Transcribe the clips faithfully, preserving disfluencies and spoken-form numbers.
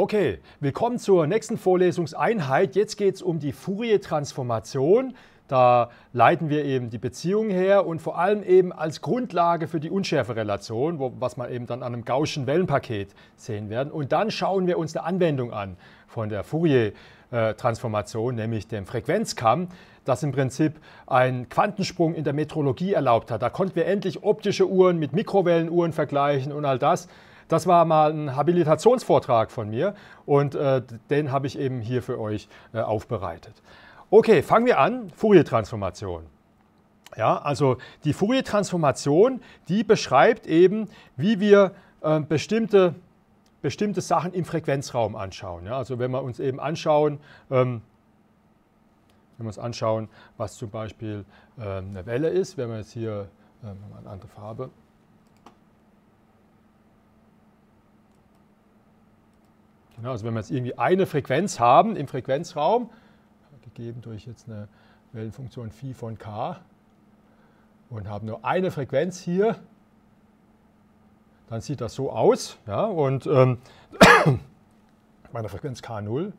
Okay, willkommen zur nächsten Vorlesungseinheit. Jetzt geht es um die Fourier-Transformation. Da leiten wir eben die Beziehungen her und vor allem eben als Grundlage für die Unschärferelation, wo, was wir eben dann an einem gaußschen Wellenpaket sehen werden. Und dann schauen wir uns eine Anwendung an von der Fourier-Transformation, nämlich dem Frequenzkamm, das im Prinzip einen Quantensprung in der Metrologie erlaubt hat. Da konnten wir endlich optische Uhren mit Mikrowellenuhren vergleichen und all das. Das war mal ein Habilitationsvortrag von mir und äh, den habe ich eben hier für euch äh, aufbereitet. Okay, fangen wir an. Fourier-Transformation. Ja, also die Fourier-Transformation, die beschreibt eben, wie wir äh, bestimmte, bestimmte Sachen im Frequenzraum anschauen. Ja, also wenn wir uns eben anschauen, ähm, wenn wir uns anschauen, was zum Beispiel äh, eine Welle ist, wenn wir jetzt hier äh, eine andere Farbe. Also wenn wir jetzt irgendwie eine Frequenz haben im Frequenzraum, gegeben durch jetzt eine Wellenfunktion Phi von K, und haben nur eine Frequenz hier, dann sieht das so aus. Ja, und ähm, bei der Frequenz K null.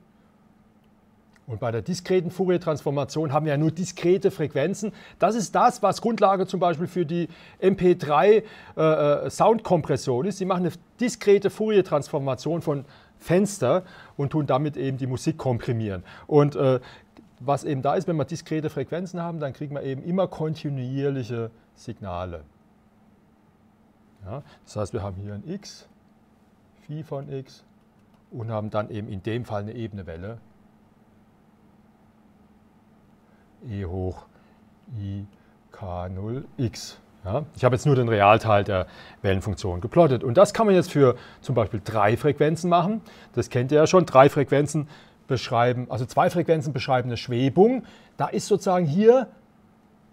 Und bei der diskreten Fourier-Transformation haben wir ja nur diskrete Frequenzen. Das ist das, was Grundlage zum Beispiel für die M P drei Soundkompression ist. Sie machen eine diskrete Fourier-Transformation von Fenster und tun damit eben die Musik komprimieren. Und äh, was eben da ist, wenn wir diskrete Frequenzen haben, dann kriegen wir eben immer kontinuierliche Signale. Ja, das heißt, wir haben hier ein X, Phi von X, und haben dann eben in dem Fall eine ebene Welle. E hoch I K null X. Ja, ich habe jetzt nur den Realteil der Wellenfunktion geplottet. Und das kann man jetzt für zum Beispiel drei Frequenzen machen. Das kennt ihr ja schon. Drei Frequenzen beschreiben, also zwei Frequenzen beschreiben eine Schwebung. Da ist sozusagen hier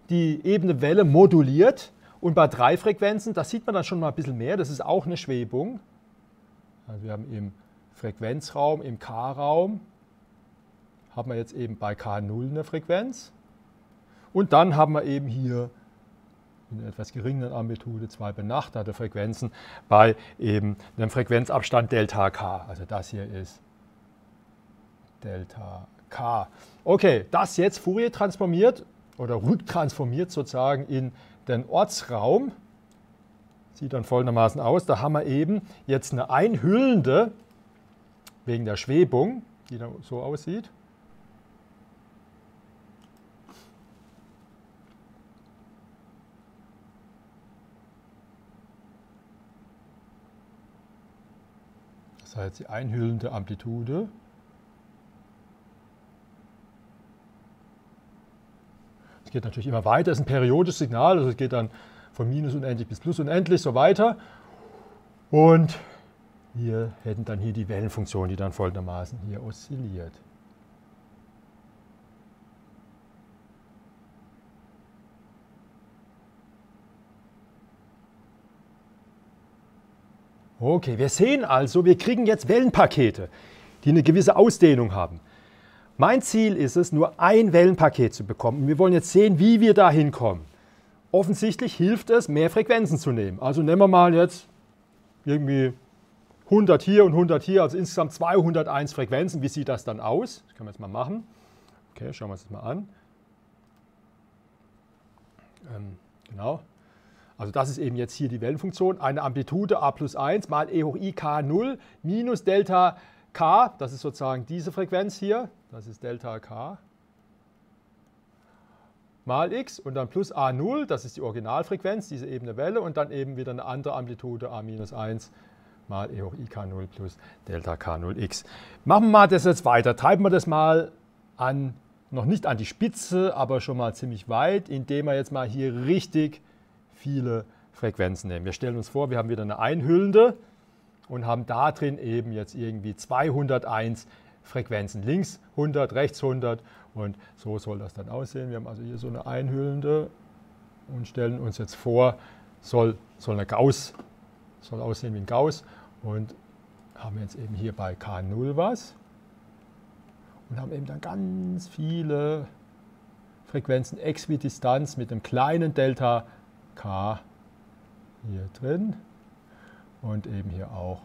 die ebene Welle moduliert. Und bei drei Frequenzen, das sieht man dann schon mal ein bisschen mehr, das ist auch eine Schwebung. Also wir haben im Frequenzraum, im K-Raum, haben wir jetzt eben bei K null eine Frequenz. Und dann haben wir eben hier in etwas geringeren Amplitude zwei benachbarte Frequenzen bei eben einem Frequenzabstand Delta K. Also das hier ist Delta K. Okay, das jetzt Fourier transformiert oder rücktransformiert sozusagen in den Ortsraum. Sieht dann folgendermaßen aus. Da haben wir eben jetzt eine einhüllende, wegen der Schwebung, die dann so aussieht. Jetzt die einhüllende Amplitude. Es geht natürlich immer weiter, es ist ein periodisches Signal, also es geht dann von minus unendlich bis plus unendlich, so weiter. Und wir hätten dann hier die Wellenfunktion, die dann folgendermaßen hier oszilliert. Okay, wir sehen also, wir kriegen jetzt Wellenpakete, die eine gewisse Ausdehnung haben. Mein Ziel ist es, nur ein Wellenpaket zu bekommen. Und wir wollen jetzt sehen, wie wir da hinkommen. Offensichtlich hilft es, mehr Frequenzen zu nehmen. Also nehmen wir mal jetzt irgendwie hundert hier und hundert hier, also insgesamt zweihunderteins Frequenzen. Wie sieht das dann aus? Das können wir jetzt mal machen. Okay, schauen wir uns das mal an. Ähm, genau. Also das ist eben jetzt hier die Wellenfunktion, eine Amplitude a plus eins mal e hoch i k null minus Delta k, das ist sozusagen diese Frequenz hier, das ist Delta k, mal x und dann plus a null, das ist die Originalfrequenz, diese ebene Welle, und dann eben wieder eine andere Amplitude a minus eins mal e hoch i k null plus Delta k null x. Machen wir mal das jetzt weiter, treiben wir das mal an, noch nicht an die Spitze, aber schon mal ziemlich weit, indem wir jetzt mal hier richtig viele Frequenzen nehmen. Wir stellen uns vor, wir haben wieder eine einhüllende und haben da drin eben jetzt irgendwie zweihunderteins Frequenzen. Links hundert, rechts hundert, und so soll das dann aussehen. Wir haben also hier so eine einhüllende und stellen uns jetzt vor, soll, soll eine Gauss, soll aussehen wie ein Gauss, und haben jetzt eben hier bei K null was und haben eben dann ganz viele Frequenzen Äquidistanz mit dem kleinen Delta K hier drin und eben hier auch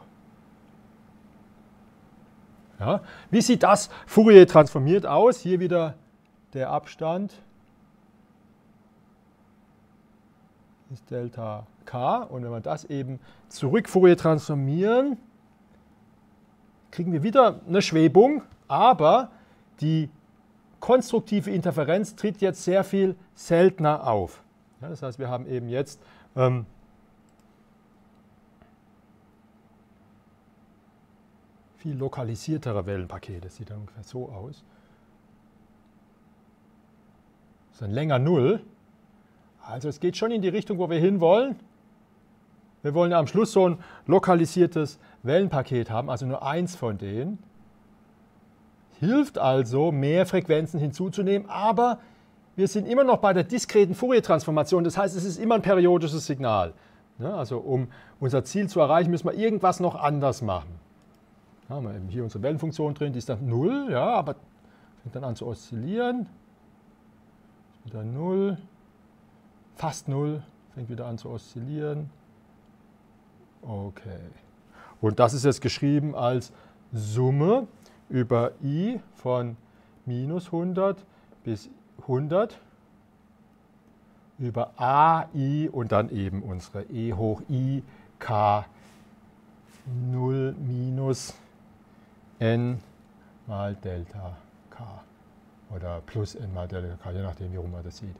Ja. Wie sieht das Fourier transformiert aus? Hier wieder der Abstand ist Delta K. Und wenn wir das eben zurück Fourier transformieren, kriegen wir wieder eine Schwebung, aber die konstruktive Interferenz tritt jetzt sehr viel seltener auf. Ja, das heißt, wir haben eben jetzt ähm, viel lokalisiertere Wellenpakete. Das sieht dann ungefähr so aus. Das ist ein länger Null. Also es geht schon in die Richtung, wo wir hinwollen. Wir wollen ja am Schluss so ein lokalisiertes Wellenpaket haben, also nur eins von denen. Hilft also, mehr Frequenzen hinzuzunehmen, aber wir sind immer noch bei der diskreten Fourier-Transformation. Das heißt, es ist immer ein periodisches Signal. Ja, also um unser Ziel zu erreichen, müssen wir irgendwas noch anders machen. Da haben wir eben hier unsere Wellenfunktion drin, die ist dann null, ja, aber fängt dann an zu oszillieren. Ist wieder null, fast null, fängt wieder an zu oszillieren. Okay. Und das ist jetzt geschrieben als Summe über i von minus hundert bis hundert über a, i und dann eben unsere e hoch i, k, null minus n mal Delta k oder plus n mal Delta k, je nachdem, wie rum man das sieht.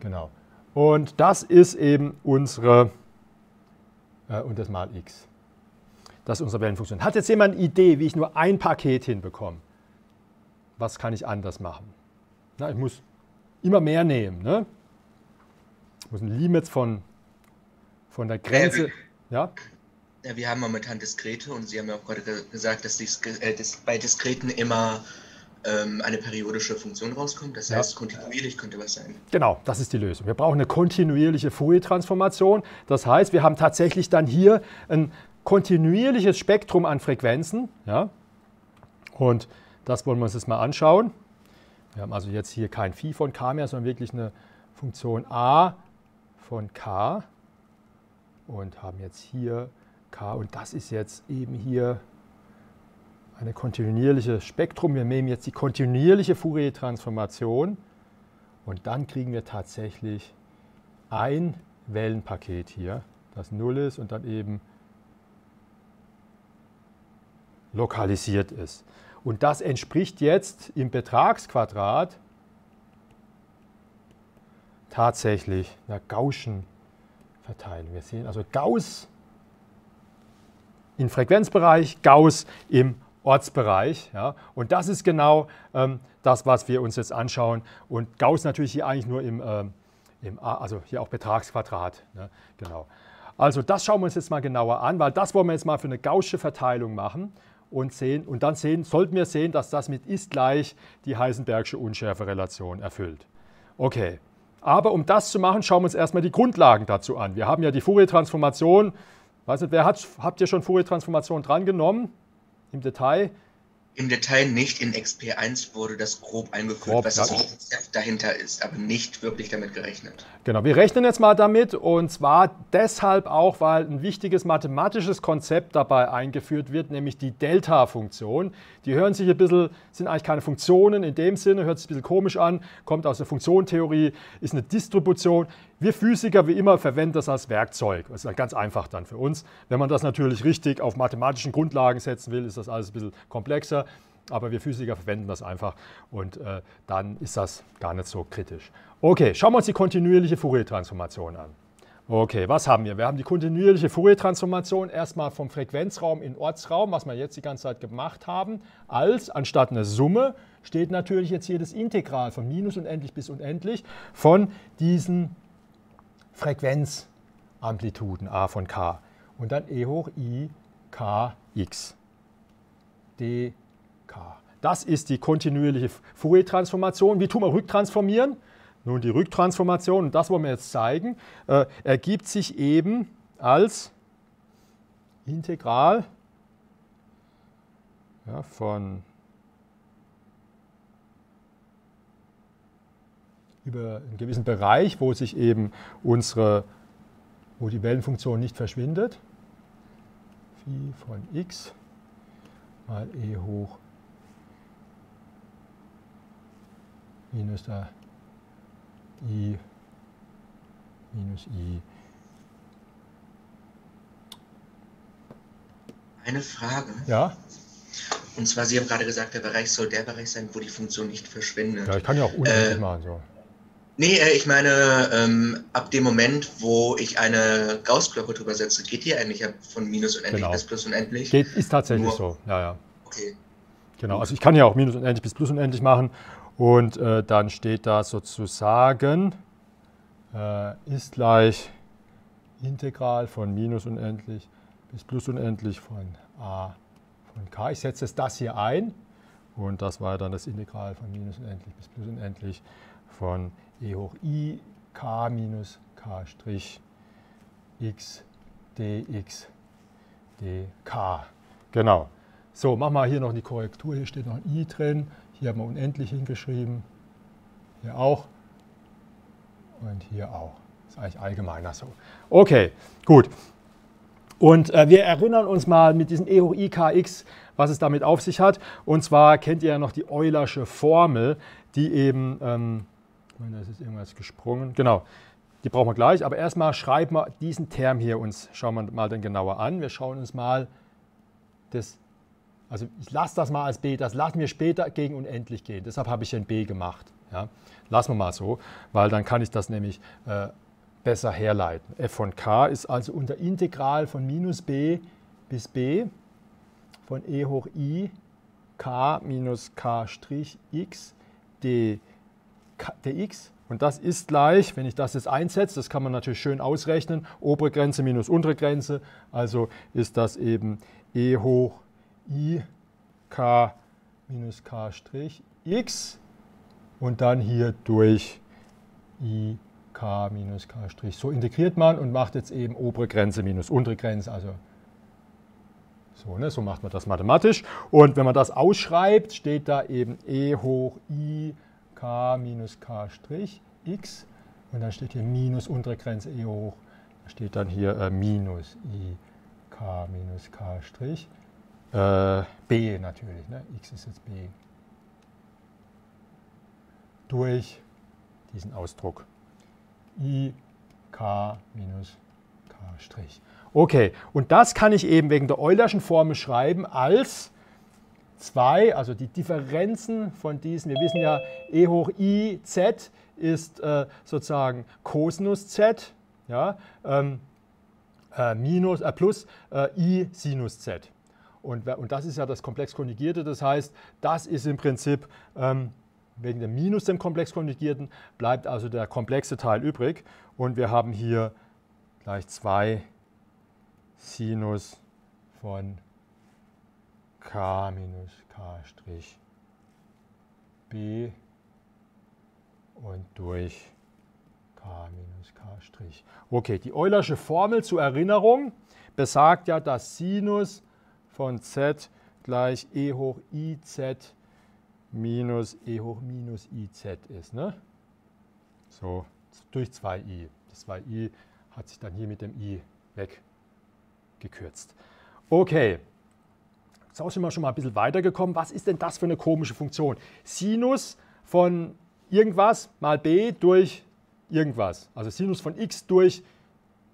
Genau. Und das ist eben unsere, äh, und das mal x. Das ist unsere Wellenfunktion. Hat jetzt jemand eine Idee, wie ich nur ein Paket hinbekomme? Was kann ich anders machen? Na, ich muss immer mehr nehmen. Ne? Ich muss ein Limit von, von der Grenze. Ja? Ja, wir haben momentan diskrete und Sie haben ja auch gerade gesagt, dass diskre äh, dis bei diskreten immer ähm, eine periodische Funktion rauskommt. Das heißt, ja, kontinuierlich könnte was sein. Genau, das ist die Lösung. Wir brauchen eine kontinuierliche Fourier-Transformation. Das heißt, wir haben tatsächlich dann hier ein kontinuierliches Spektrum an Frequenzen. Ja? Und das wollen wir uns jetzt mal anschauen. Wir haben also jetzt hier kein Phi von K mehr, sondern wirklich eine Funktion A von K und haben jetzt hier K. Und das ist jetzt eben hier eine kontinuierliche Spektrum. Wir nehmen jetzt die kontinuierliche Fourier-Transformation und dann kriegen wir tatsächlich ein Wellenpaket hier, das null ist und dann eben lokalisiert ist. Und das entspricht jetzt im Betragsquadrat tatsächlich einer gaußschen Verteilung. Wir sehen also Gauss im Frequenzbereich, Gauss im Ortsbereich. Ja? Und das ist genau ähm, das, was wir uns jetzt anschauen. Und Gauss natürlich hier eigentlich nur im, ähm, im A, also hier auch Betragsquadrat. Ne? Genau. Also das schauen wir uns jetzt mal genauer an, weil das wollen wir jetzt mal für eine gaußsche Verteilung machen. Und, sehen, und dann sehen, sollten wir sehen, dass das mit ist gleich die Heisenbergsche Unschärferelation erfüllt. Okay, aber um das zu machen, schauen wir uns erstmal die Grundlagen dazu an. Wir haben ja die Fourier-Transformation. Weiß nicht, wer hat, habt ihr schon Fourier-Transformation drangenommen im Detail? Im Detail nicht. In X P eins wurde das grob eingeführt, grob, was das ja. Konzept dahinter ist, aber nicht wirklich damit gerechnet. Genau, wir rechnen jetzt mal damit und zwar deshalb auch, weil ein wichtiges mathematisches Konzept dabei eingeführt wird, nämlich die Delta-Funktion. Die hören sich ein bisschen, sind eigentlich keine Funktionen in dem Sinne, hört sich ein bisschen komisch an, kommt aus der Funktionentheorie, ist eine Distribution. Wir Physiker, wie immer, verwenden das als Werkzeug. Das ist ganz einfach dann für uns. Wenn man das natürlich richtig auf mathematischen Grundlagen setzen will, ist das alles ein bisschen komplexer. Aber wir Physiker verwenden das einfach und äh, dann ist das gar nicht so kritisch. Okay, schauen wir uns die kontinuierliche Fourier-Transformation an. Okay, was haben wir? Wir haben die kontinuierliche Fourier-Transformation erstmal vom Frequenzraum in Ortsraum, was wir jetzt die ganze Zeit gemacht haben. Als, anstatt einer Summe, steht natürlich jetzt hier das Integral von minus unendlich bis unendlich von diesen Frequenzamplituden A von K und dann E hoch I K X D K. Das ist die kontinuierliche Fourier-Transformation. Wie tun wir rücktransformieren? Nun, die Rücktransformation, und das wollen wir jetzt zeigen, äh, ergibt sich eben als Integral ja, von über einen gewissen Bereich, wo sich eben unsere, wo die Wellenfunktion nicht verschwindet, Phi von x mal e hoch minus da I minus I. Eine Frage. Ja? Und zwar, Sie haben gerade gesagt, der Bereich soll der Bereich sein, wo die Funktion nicht verschwindet. Ja, ich kann ja auch unendlich äh, machen. So. Nee, ich meine, ähm, ab dem Moment, wo ich eine Gaußglocke drüber setze, geht die eigentlich von minus unendlich genau. bis plus unendlich? Geht, ist tatsächlich Nur, so, ja, ja. Okay. Genau, also ich kann ja auch minus unendlich bis plus unendlich machen. Und äh, dann steht da sozusagen, äh, ist gleich Integral von minus unendlich bis plus unendlich von a von k. Ich setze jetzt das hier ein und das war dann das Integral von minus unendlich bis plus unendlich von e hoch i k minus k Strich x dx dk. Genau. So, machen wir hier noch die Korrektur. Hier steht noch ein i drin. Hier haben wir unendlich hingeschrieben. Hier auch. Und hier auch. Ist eigentlich allgemeiner so. Okay, gut. Und äh, wir erinnern uns mal mit diesem e hoch i kx, was es damit auf sich hat. Und zwar kennt ihr ja noch die Euler'sche Formel, die eben, ähm, ich meine, da ist jetzt irgendwas gesprungen, genau, die brauchen wir gleich. Aber erstmal schreiben wir diesen Term hier uns, schauen wir mal den genauer an. Wir schauen uns mal das, also ich lasse das mal als b, das lassen wir später gegen unendlich gehen. Deshalb habe ich ein b gemacht. Ja? Lassen wir mal so, weil dann kann ich das nämlich äh, besser herleiten. F von k ist also unter Integral von minus b bis b von e hoch i k minus k Strich x d, k, dx. Und das ist gleich, wenn ich das jetzt einsetze, das kann man natürlich schön ausrechnen, obere Grenze minus untere Grenze, also ist das eben e hoch i k minus k Strich x und dann hier durch i k minus k Strich. So integriert man und macht jetzt eben obere Grenze minus untere Grenze. Also so, ne? So macht man das mathematisch. Und wenn man das ausschreibt, steht da eben e hoch i k minus k Strich x. Und dann steht hier minus untere Grenze e hoch. Da steht dann hier äh, minus i k minus k Strich äh, b natürlich. Ne? X ist jetzt b. Durch diesen Ausdruck. I k minus k Strich. Okay, und das kann ich eben wegen der Euler'schen Formel schreiben als zwei, also die Differenzen von diesen, wir wissen ja, e hoch i z ist äh, sozusagen Cosinus z, ja, ähm, äh, minus, äh, plus äh, i Sinus z. Und, und das ist ja das komplex Konjugierte, das heißt, das ist im Prinzip... Ähm, wegen dem Minus dem komplex Konjugierten bleibt also der komplexe Teil übrig. Und wir haben hier gleich zwei Sinus von k minus k Strich b und durch k minus k Strich. Okay, die Euler'sche Formel zur Erinnerung besagt ja, dass Sinus von z gleich e hoch i z minus e hoch minus iz ist. Ne? So, durch zwei i. Das zwei i hat sich dann hier mit dem i weggekürzt. Okay, jetzt sind wir schon mal ein bisschen weitergekommen. Was ist denn das für eine komische Funktion? Sinus von irgendwas mal b durch irgendwas. Also Sinus von x durch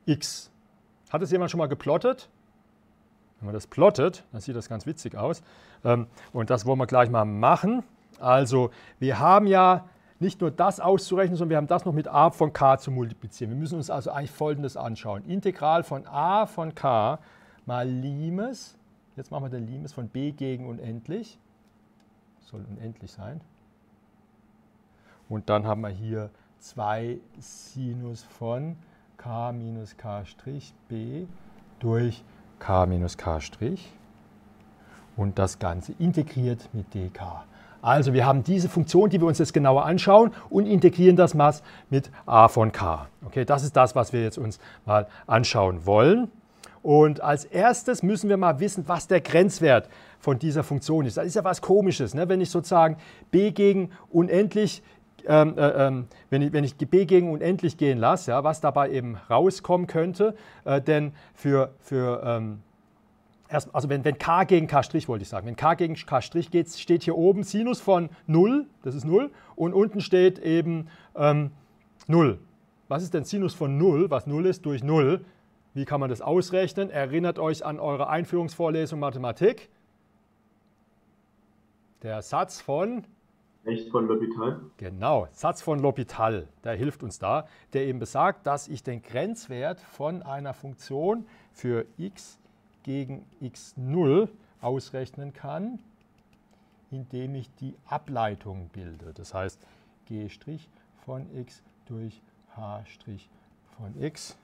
x. Hat das jemand schon mal geplottet? Wenn man das plottet, dann sieht das ganz witzig aus. Und das wollen wir gleich mal machen. Also wir haben ja nicht nur das auszurechnen, sondern wir haben das noch mit a von k zu multiplizieren. Wir müssen uns also eigentlich Folgendes anschauen. Integral von a von k mal Limes, jetzt machen wir den Limes von b gegen unendlich. Das soll unendlich sein. Und dann haben wir hier zwei Sinus von k minus k Strich b durch k minus k Strich und das Ganze integriert mit dk. Also wir haben diese Funktion, die wir uns jetzt genauer anschauen und integrieren das mal mit a von k. Okay, das ist das, was wir jetzt uns mal anschauen wollen. Und als erstes müssen wir mal wissen, was der Grenzwert von dieser Funktion ist. Das ist ja was Komisches, ne? Wenn ich sozusagen b gegen unendlich Ähm, ähm, wenn, ich, wenn ich b gegen unendlich gehen lasse, ja, was dabei eben rauskommen könnte, äh, denn für, für ähm, erst, also wenn, wenn K gegen K' wollte ich sagen, wenn K gegen K' geht, steht hier oben Sinus von null, das ist null, und unten steht eben ähm, null. Was ist denn Sinus von null, was null ist, durch null? Wie kann man das ausrechnen? Erinnert euch an eure Einführungsvorlesung Mathematik. Der Satz von? Recht von L'Hopital. Genau, Satz von L'Hopital, der hilft uns da, der eben besagt, dass ich den Grenzwert von einer Funktion für x gegen x null ausrechnen kann, indem ich die Ableitung bilde. Das heißt, g' von x durch h' von x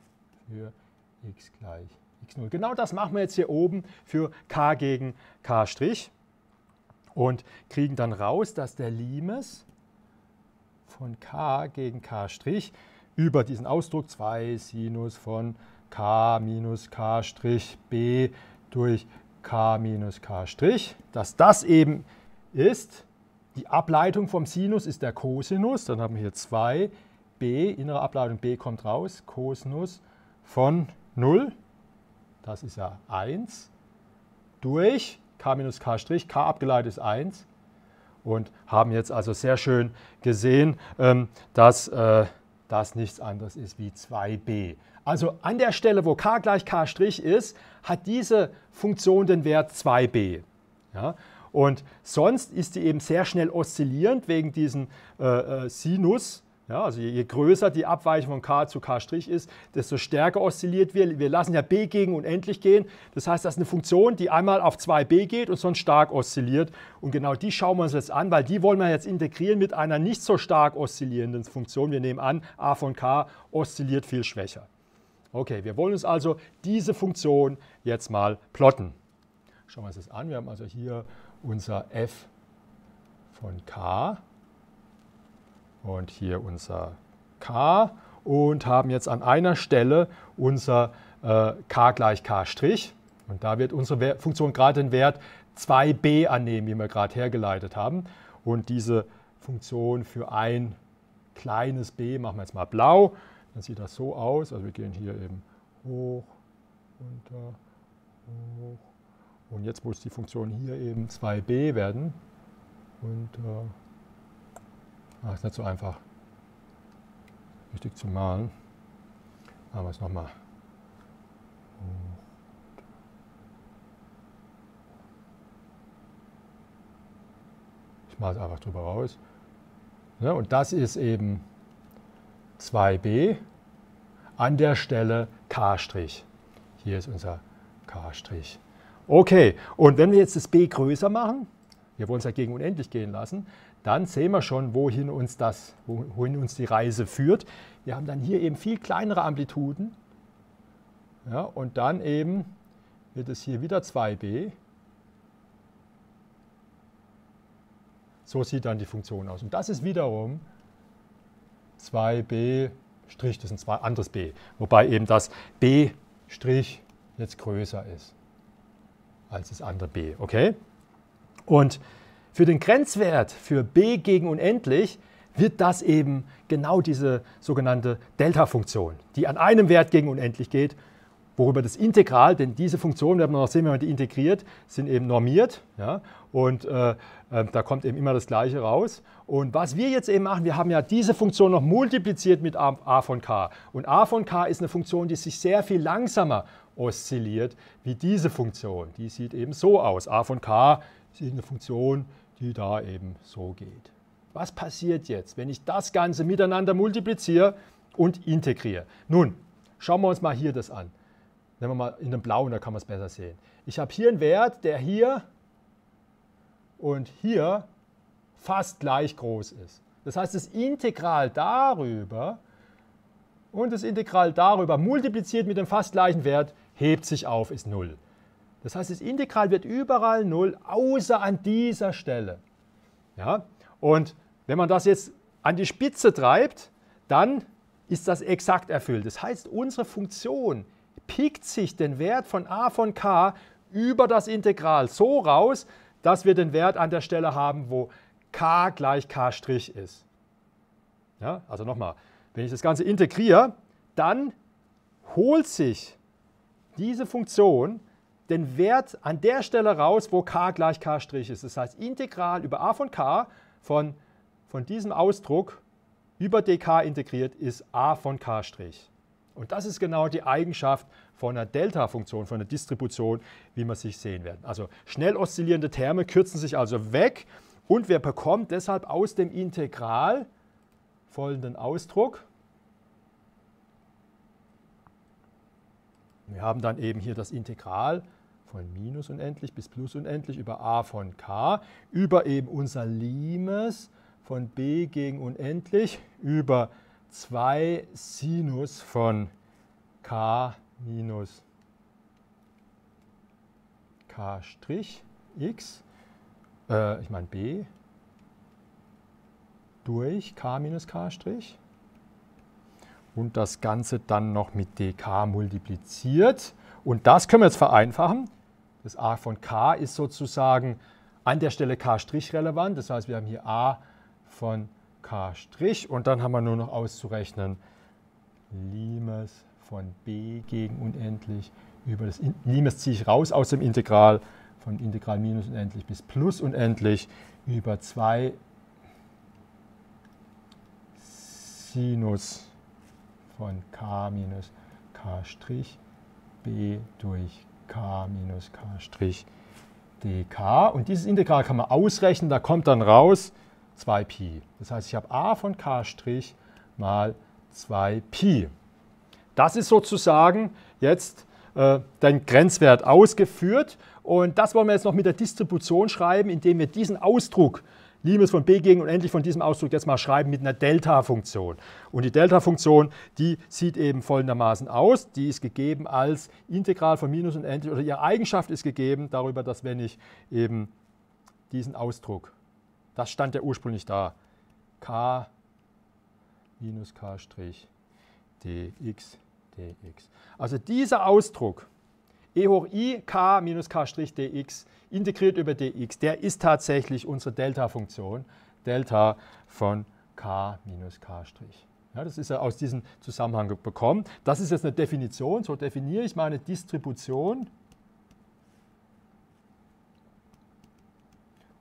für x gleich x null. Genau das machen wir jetzt hier oben für k gegen k'. Und kriegen dann raus, dass der Limes von k gegen k' über diesen Ausdruck zwei Sinus von k minus k' b durch k minus k', dass das eben ist, die Ableitung vom Sinus ist der Kosinus, dann haben wir hier zwei, b, innere Ableitung b kommt raus, Kosinus von null, das ist ja eins, durch k minus k', k abgeleitet ist eins, und haben jetzt also sehr schön gesehen, dass das nichts anderes ist wie zwei b. Also an der Stelle, wo k gleich k' ist, hat diese Funktion den Wert zwei b. Ja? Und sonst ist die eben sehr schnell oszillierend wegen diesem Sinus. Ja, also je größer die Abweichung von k zu k' ist, desto stärker oszilliert wir. Wir lassen ja b gegen unendlich gehen. Das heißt, das ist eine Funktion, die einmal auf zwei b geht und sonst stark oszilliert. Und genau die schauen wir uns jetzt an, weil die wollen wir jetzt integrieren mit einer nicht so stark oszillierenden Funktion. Wir nehmen an, a von k oszilliert viel schwächer. Okay, wir wollen uns also diese Funktion jetzt mal plotten. Schauen wir uns das an. Wir haben also hier unser f von k. Und hier unser k und haben jetzt an einer Stelle unser äh, k gleich k'. Und da wird unsere Funktion gerade den Wert zwei b annehmen, wie wir gerade hergeleitet haben. Und diese Funktion für ein kleines b machen wir jetzt mal blau. Dann sieht das so aus. Also wir gehen hier eben hoch, runter, hoch. Und jetzt muss die Funktion hier eben zwei b werden. Runter. Ach, ist nicht so einfach, richtig zu malen. Machen wir es nochmal. Ich male es einfach drüber raus. Ja, und das ist eben zwei b an der Stelle k'. Hier ist unser k'. Okay, und wenn wir jetzt das b größer machen, wir wollen es ja gegen unendlich gehen lassen, dann sehen wir schon, wohin uns, das, wohin uns die Reise führt. Wir haben dann hier eben viel kleinere Amplituden. Ja, und dann eben wird es hier wieder zwei b. So sieht dann die Funktion aus. Und das ist wiederum zwei b', das ist ein anderes b. Wobei eben das b' jetzt größer ist als das andere b. Okay? Und für den Grenzwert für b gegen unendlich wird das eben genau diese sogenannte Delta-Funktion, die an einem Wert gegen unendlich geht, worüber das Integral, denn diese Funktionen, werden wir noch sehen, wenn man die integriert, sind eben normiert. Ja, und äh, äh, da kommt eben immer das Gleiche raus. Und was wir jetzt eben machen, wir haben ja diese Funktion noch multipliziert mit a, a von k. Und a von k ist eine Funktion, die sich sehr viel langsamer oszilliert wie diese Funktion. Die sieht eben so aus. A von k ist eine Funktion, die da eben so geht. Was passiert jetzt, wenn ich das Ganze miteinander multipliziere und integriere? Nun, schauen wir uns mal hier das an. Nehmen wir mal in dem Blauen, da kann man es besser sehen. Ich habe hier einen Wert, der hier und hier fast gleich groß ist. Das heißt, das Integral darüber und das Integral darüber multipliziert mit dem fast gleichen Wert hebt sich auf, ist null. Das heißt, das Integral wird überall null, außer an dieser Stelle. Ja? Und wenn man das jetzt an die Spitze treibt, dann ist das exakt erfüllt. Das heißt, unsere Funktion pickt sich den Wert von a von k über das Integral so raus, dass wir den Wert an der Stelle haben, wo k gleich k' ist. Ja? Also nochmal, wenn ich das Ganze integriere, dann holt sich diese Funktion den Wert an der Stelle raus, wo k gleich k' ist. Das heißt, integral über a von k von, von diesem Ausdruck über dk integriert ist a von k'. Und das ist genau die Eigenschaft von einer Delta-Funktion, von einer Distribution, wie wir sich sehen werden. Also schnell oszillierende Terme kürzen sich also weg und wir bekommen deshalb aus dem Integral folgenden Ausdruck. Wir haben dann eben hier das Integral von minus unendlich bis plus unendlich über a von k, über eben unser Limes von b gegen unendlich, über zwei Sinus von k minus k' x, äh, ich meine b, durch k minus k' und das Ganze dann noch mit dk multipliziert. Und das können wir jetzt vereinfachen. Das a von k ist sozusagen an der Stelle k' relevant. Das heißt, wir haben hier a von k' und dann haben wir nur noch auszurechnen Limes von b gegen unendlich über das In Limes ziehe ich raus aus dem Integral von Integral minus unendlich bis plus unendlich über zwei Sinus von k minus k' b durch k minus k' dk. Und dieses Integral kann man ausrechnen, da kommt dann raus zwei Pi. Das heißt, ich habe a von k' mal zwei Pi. Das ist sozusagen jetzt äh, den Grenzwert ausgeführt. Und das wollen wir jetzt noch mit der Distribution schreiben, indem wir diesen Ausdruck Limes von b gegen unendlich von diesem Ausdruck jetzt mal schreiben mit einer Delta-Funktion. Und die Delta-Funktion, die sieht eben folgendermaßen aus. Die ist gegeben als Integral von minus unendlich, oder ihre Eigenschaft ist gegeben darüber, dass wenn ich eben diesen Ausdruck, das stand ja ursprünglich da, k minus k' dx dx. Also dieser Ausdruck, e hoch i, k minus k' dx, integriert über dx, der ist tatsächlich unsere Delta-Funktion, Delta von k minus k'. Ja, das ist ja aus diesem Zusammenhang bekommen. Das ist jetzt eine Definition, so definiere ich meine Distribution.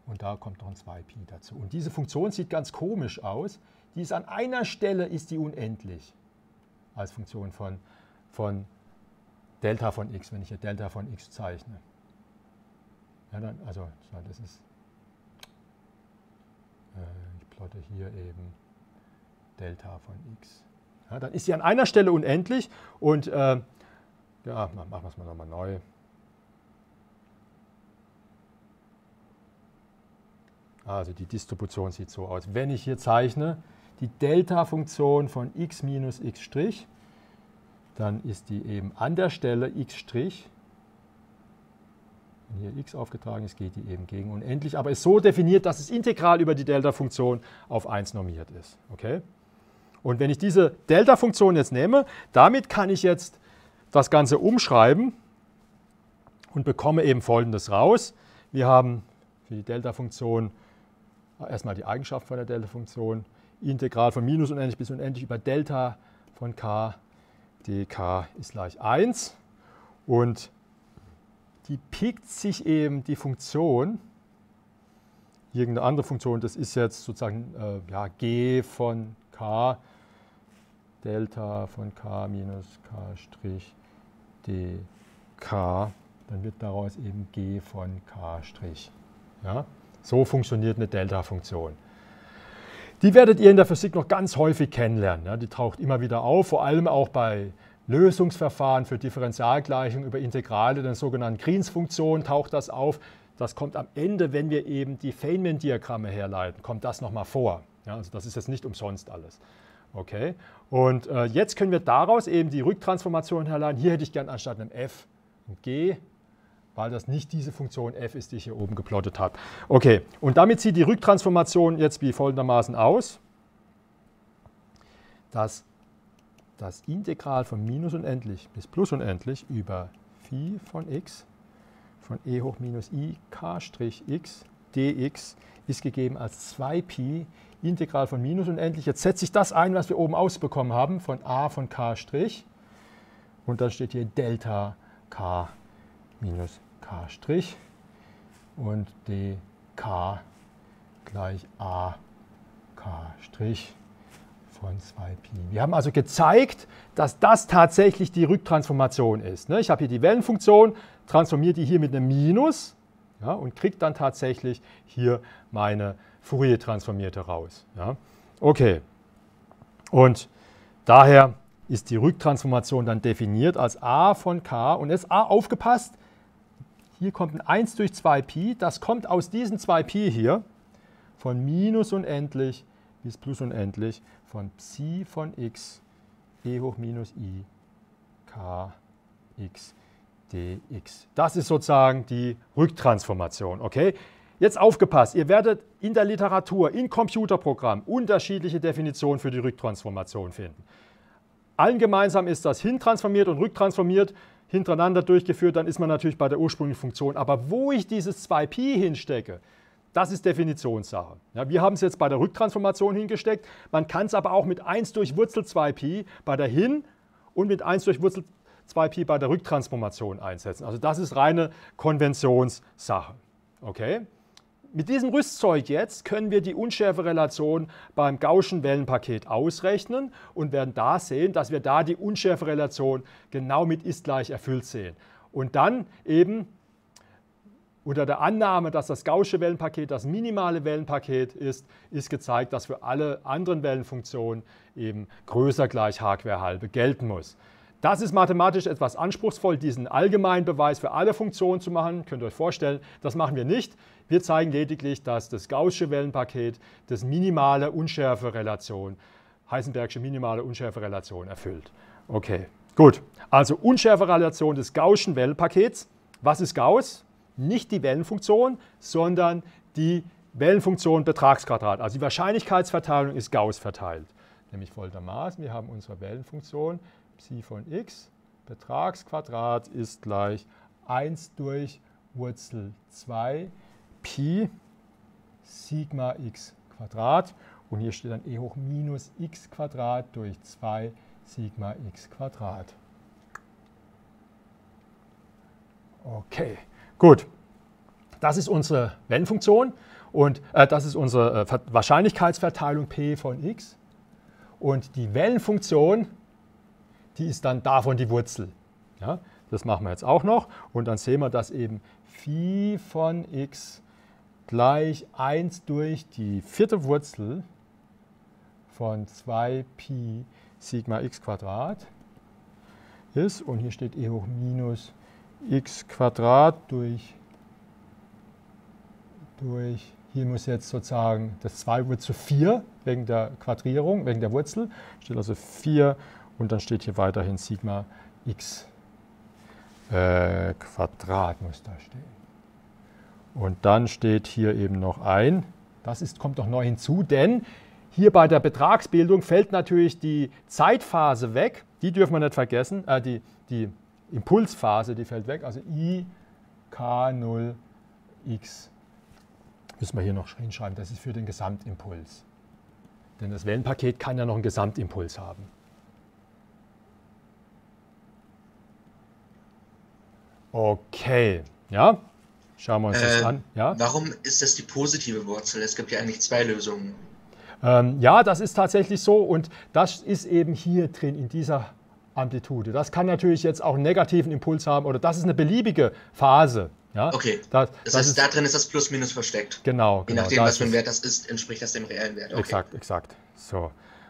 Und da kommt noch ein zwei Pi dazu. Und diese Funktion sieht ganz komisch aus. Die ist an einer Stelle ist die unendlich als Funktion von, von Delta von x, wenn ich hier Delta von x zeichne. Ja, dann, also, das ist, äh, ich plotte hier eben Delta von x. Ja, dann ist sie an einer Stelle unendlich und, äh, ja, machen wir es mal nochmal neu. Also die Distribution sieht so aus. Wenn ich hier zeichne die Delta-Funktion von x minus x', dann ist die eben an der Stelle x'. Wenn hier x aufgetragen ist, geht die eben gegen unendlich, aber ist so definiert, dass es integral über die Delta-Funktion auf eins normiert ist. Okay? Und wenn ich diese Delta-Funktion jetzt nehme, damit kann ich jetzt das Ganze umschreiben und bekomme eben Folgendes raus. Wir haben für die Delta-Funktion erstmal die Eigenschaft von der Delta-Funktion, Integral von minus unendlich bis unendlich über Delta von k dk ist gleich eins. Und die pickt sich eben die Funktion, irgendeine andere Funktion, das ist jetzt sozusagen äh, ja, g von k, Delta von k minus k' dk, dann wird daraus eben g von k'. Ja, so funktioniert eine Delta-Funktion. Die werdet ihr in der Physik noch ganz häufig kennenlernen. Ja, die taucht immer wieder auf, vor allem auch bei Lösungsverfahren für Differentialgleichungen über Integrale, den sogenannten Green's-Funktionen, taucht das auf. Das kommt am Ende, wenn wir eben die Feynman-Diagramme herleiten, kommt das nochmal vor. Ja, also das ist jetzt nicht umsonst alles. Okay? Und äh, jetzt können wir daraus eben die Rücktransformation herleiten. Hier hätte ich gern anstatt einem f ein g, weil das nicht diese Funktion f ist, die ich hier oben geplottet habe. Okay, und damit sieht die Rücktransformation jetzt wie folgendermaßen aus, dass das Integral von minus unendlich bis plus unendlich über phi von x von e hoch minus i k' dx ist gegeben als zwei Pi Integral von minus unendlich. Jetzt setze ich das ein, was wir oben ausbekommen haben, von a von k', und dann steht hier Delta k minus K' und dK gleich A K' von zwei Pi. Wir haben also gezeigt, dass das tatsächlich die Rücktransformation ist. Ich habe hier die Wellenfunktion, transformiere die hier mit einem Minus und kriege dann tatsächlich hier meine Fourier-Transformierte raus. Okay, und daher ist die Rücktransformation dann definiert als A von K. Und jetzt A, aufgepasst, hier kommt ein eins durch zwei Pi. Das kommt aus diesen zwei Pi hier von minus unendlich bis plus unendlich von Psi von x e hoch minus i k x dx. Das ist sozusagen die Rücktransformation. Okay? Jetzt aufgepasst, ihr werdet in der Literatur, in Computerprogrammen unterschiedliche Definitionen für die Rücktransformation finden. Allen gemeinsam ist das hintransformiert und rücktransformiert hintereinander durchgeführt, dann ist man natürlich bei der ursprünglichen Funktion. Aber wo ich dieses zwei Pi hinstecke, das ist Definitionssache. Ja, wir haben es jetzt bei der Rücktransformation hingesteckt. Man kann es aber auch mit eins durch Wurzel zwei Pi bei der Hin- und mit eins durch Wurzel zwei Pi bei der Rücktransformation einsetzen. Also das ist reine Konventionssache. Okay? Mit diesem Rüstzeug jetzt können wir die Unschärferelation beim gaußschen Wellenpaket ausrechnen und werden da sehen, dass wir da die Unschärferelation genau mit ist gleich erfüllt sehen. Und dann eben unter der Annahme, dass das gaußsche Wellenpaket das minimale Wellenpaket ist, ist gezeigt, dass für alle anderen Wellenfunktionen eben größer gleich h quer halbe gelten muss. Das ist mathematisch etwas anspruchsvoll, diesen allgemeinen Beweis für alle Funktionen zu machen. Könnt ihr euch vorstellen, das machen wir nicht. Wir zeigen lediglich, dass das gaußsche Wellenpaket das minimale Unschärferelation, Heisenbergsche minimale Unschärferelation erfüllt. Okay, gut. Also Unschärferelation des gaußschen Wellenpakets. Was ist Gauss? Nicht die Wellenfunktion, sondern die Wellenfunktion Betragsquadrat. Also die Wahrscheinlichkeitsverteilung ist Gauss verteilt. Nämlich folgendermaßen, wir haben unsere Wellenfunktion Psi von x, Betragsquadrat ist gleich eins durch Wurzel zwei Pi Sigma x Quadrat und hier steht dann e hoch minus x Quadrat durch zwei Sigma x Quadrat. Okay, gut. Das ist unsere Wellenfunktion und äh, das ist unsere äh, Wahrscheinlichkeitsverteilung p von x und die Wellenfunktion, die ist dann davon die Wurzel. Ja, das machen wir jetzt auch noch. Und dann sehen wir, dass eben Phi von x gleich eins durch die vierte Wurzel von zwei Pi Sigma x Quadrat ist. Und hier steht e hoch minus x Quadrat durch, durch hier muss jetzt sozusagen das zwei wird zu vier wegen der Quadrierung, wegen der Wurzel. Steht also vier und dann steht hier weiterhin Sigma x äh, Quadrat muss da stehen. Und dann steht hier eben noch ein, das ist, kommt noch neu hinzu, denn hier bei der Betragsbildung fällt natürlich die Zeitphase weg, die dürfen wir nicht vergessen, äh, die, die Impulsphase, die fällt weg, also i k null x müssen wir hier noch hinschreiben, das ist für den Gesamtimpuls. Denn das Wellenpaket kann ja noch einen Gesamtimpuls haben. Okay, ja, schauen wir uns das äh, an. Ja? Warum ist das die positive Wurzel? Es gibt ja eigentlich zwei Lösungen. Ähm, ja, das ist tatsächlich so und das ist eben hier drin in dieser Amplitude. Das kann natürlich jetzt auch einen negativen Impuls haben oder das ist eine beliebige Phase. Ja? Okay, das, das, das heißt, ist, da drin ist das Plus-Minus versteckt. Genau. Je nachdem, genau, was für ein Wert das ist, entspricht das dem reellen Wert. Okay. Exakt, exakt. So.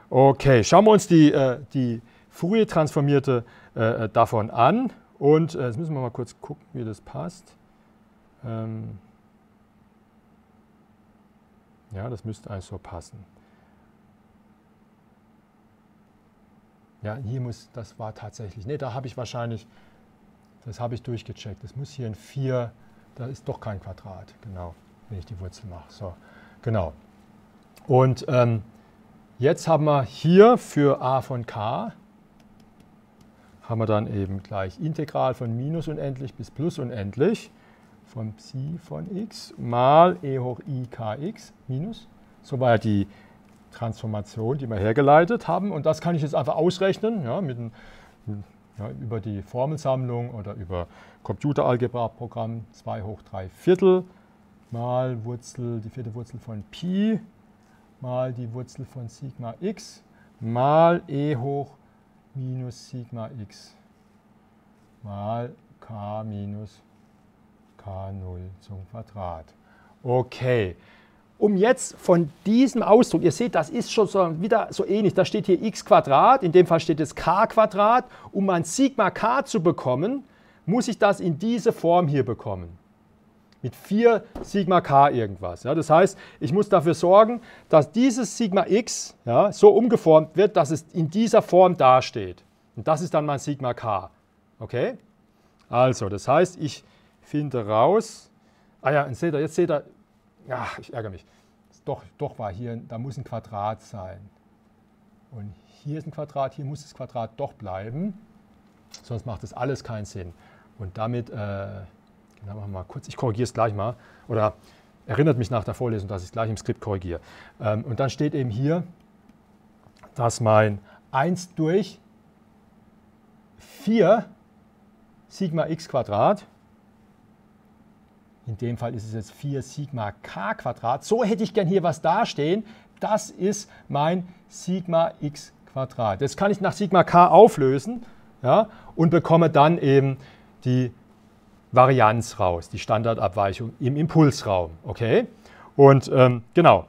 Okay, schauen wir uns die, äh, die Fourier-Transformierte äh, davon an. Und äh, jetzt müssen wir mal kurz gucken, wie das passt. Ähm ja, das müsste eigentlich so passen. Ja, hier muss, das war tatsächlich, ne, da habe ich wahrscheinlich, das habe ich durchgecheckt. Das muss hier ein vier, da ist doch kein Quadrat, genau, wenn ich die Wurzel mache. So, genau. Und ähm, jetzt haben wir hier für a von k, haben wir dann eben gleich Integral von minus unendlich bis plus unendlich von Psi von x mal e hoch i kx minus. So war ja die Transformation, die wir hergeleitet haben. Und das kann ich jetzt einfach ausrechnen, ja, mit einem Ja, über die Formelsammlung oder über Computeralgebra-Programm zwei hoch drei Viertel mal Wurzel, die vierte Wurzel von Pi mal die Wurzel von Sigma x mal e hoch minus Sigma x mal k minus k null zum Quadrat. Okay. Um jetzt von diesem Ausdruck, ihr seht, das ist schon so, wieder so ähnlich, da steht hier x Quadrat, in dem Fall steht jetzt k Quadrat. Um ein Sigma k zu bekommen, muss ich das in diese Form hier bekommen. Mit vier Sigma k irgendwas. Ja, das heißt, ich muss dafür sorgen, dass dieses Sigma x ja, so umgeformt wird, dass es in dieser Form dasteht. Und das ist dann mein Sigma k. Okay? Also, das heißt, ich finde raus, ah ja, jetzt seht ihr, jetzt seht ihr, ach, ich ärgere mich. Doch, doch war hier, da muss ein Quadrat sein. Und hier ist ein Quadrat, hier muss das Quadrat doch bleiben. Sonst macht das alles keinen Sinn. Und damit, äh, genau, machen wir mal kurz, ich korrigiere es gleich mal. Oder erinnert mich nach der Vorlesung, dass ich es gleich im Skript korrigiere. Ähm, und dann steht eben hier, dass mein eins durch vier Sigma x Quadrat, in dem Fall ist es jetzt vier Sigma k Quadrat. So hätte ich gern hier was dastehen. Das ist mein Sigma x Quadrat. Jetzt kann ich nach Sigma k auflösen, ja, und bekomme dann eben die Varianz raus, die Standardabweichung im Impulsraum. Okay? Und ähm, genau.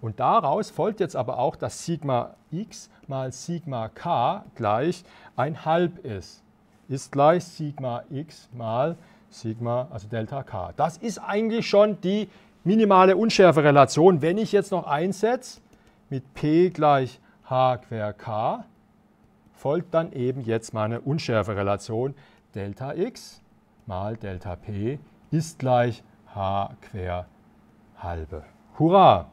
Und daraus folgt jetzt aber auch, dass Sigma x mal Sigma k gleich ein halb ist. Ist gleich Sigma x mal Sigma, also Delta K. Das ist eigentlich schon die minimale Unschärferelation. Wenn ich jetzt noch einsetze mit P gleich H quer K, folgt dann eben jetzt meine Unschärferelation Delta X mal Delta P ist gleich H quer halbe. Hurra!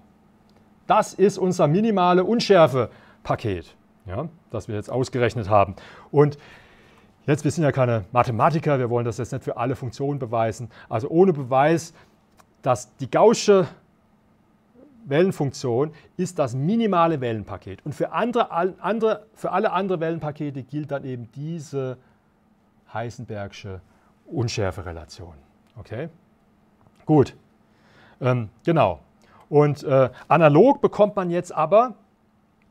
Das ist unser minimale Unschärfe-Paket, ja, das wir jetzt ausgerechnet haben. Und jetzt, wir sind ja keine Mathematiker, wir wollen das jetzt nicht für alle Funktionen beweisen. Also ohne Beweis, dass die gaußsche Wellenfunktion ist das minimale Wellenpaket. Und für, andere, andere, für alle anderen Wellenpakete gilt dann eben diese Heisenbergsche Unschärferelation. Okay? Gut. Ähm, genau. Und äh, analog bekommt man jetzt aber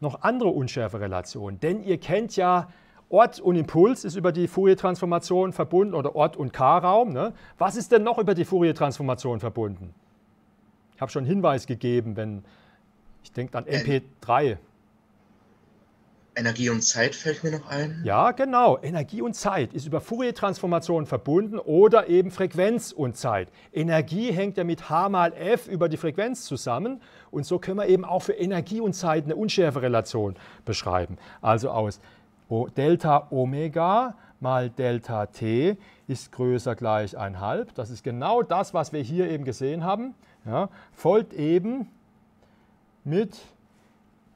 noch andere Unschärferelationen. Denn ihr kennt ja, Ort und Impuls ist über die Fourier-Transformation verbunden, oder Ort und K-Raum. Ne? Was ist denn noch über die Fourier-Transformation verbunden? Ich habe schon einen Hinweis gegeben, wenn ich denke an M P drei. Energie und Zeit fällt mir noch ein. Ja, genau. Energie und Zeit ist über Fourier-Transformation verbunden oder eben Frequenz und Zeit. Energie hängt ja mit H mal F über die Frequenz zusammen. Und so können wir eben auch für Energie und Zeit eine Unschärferelation beschreiben. Also aus Delta Omega mal Delta T ist größer gleich ein halb. Das ist genau das, was wir hier eben gesehen haben. Ja, folgt eben mit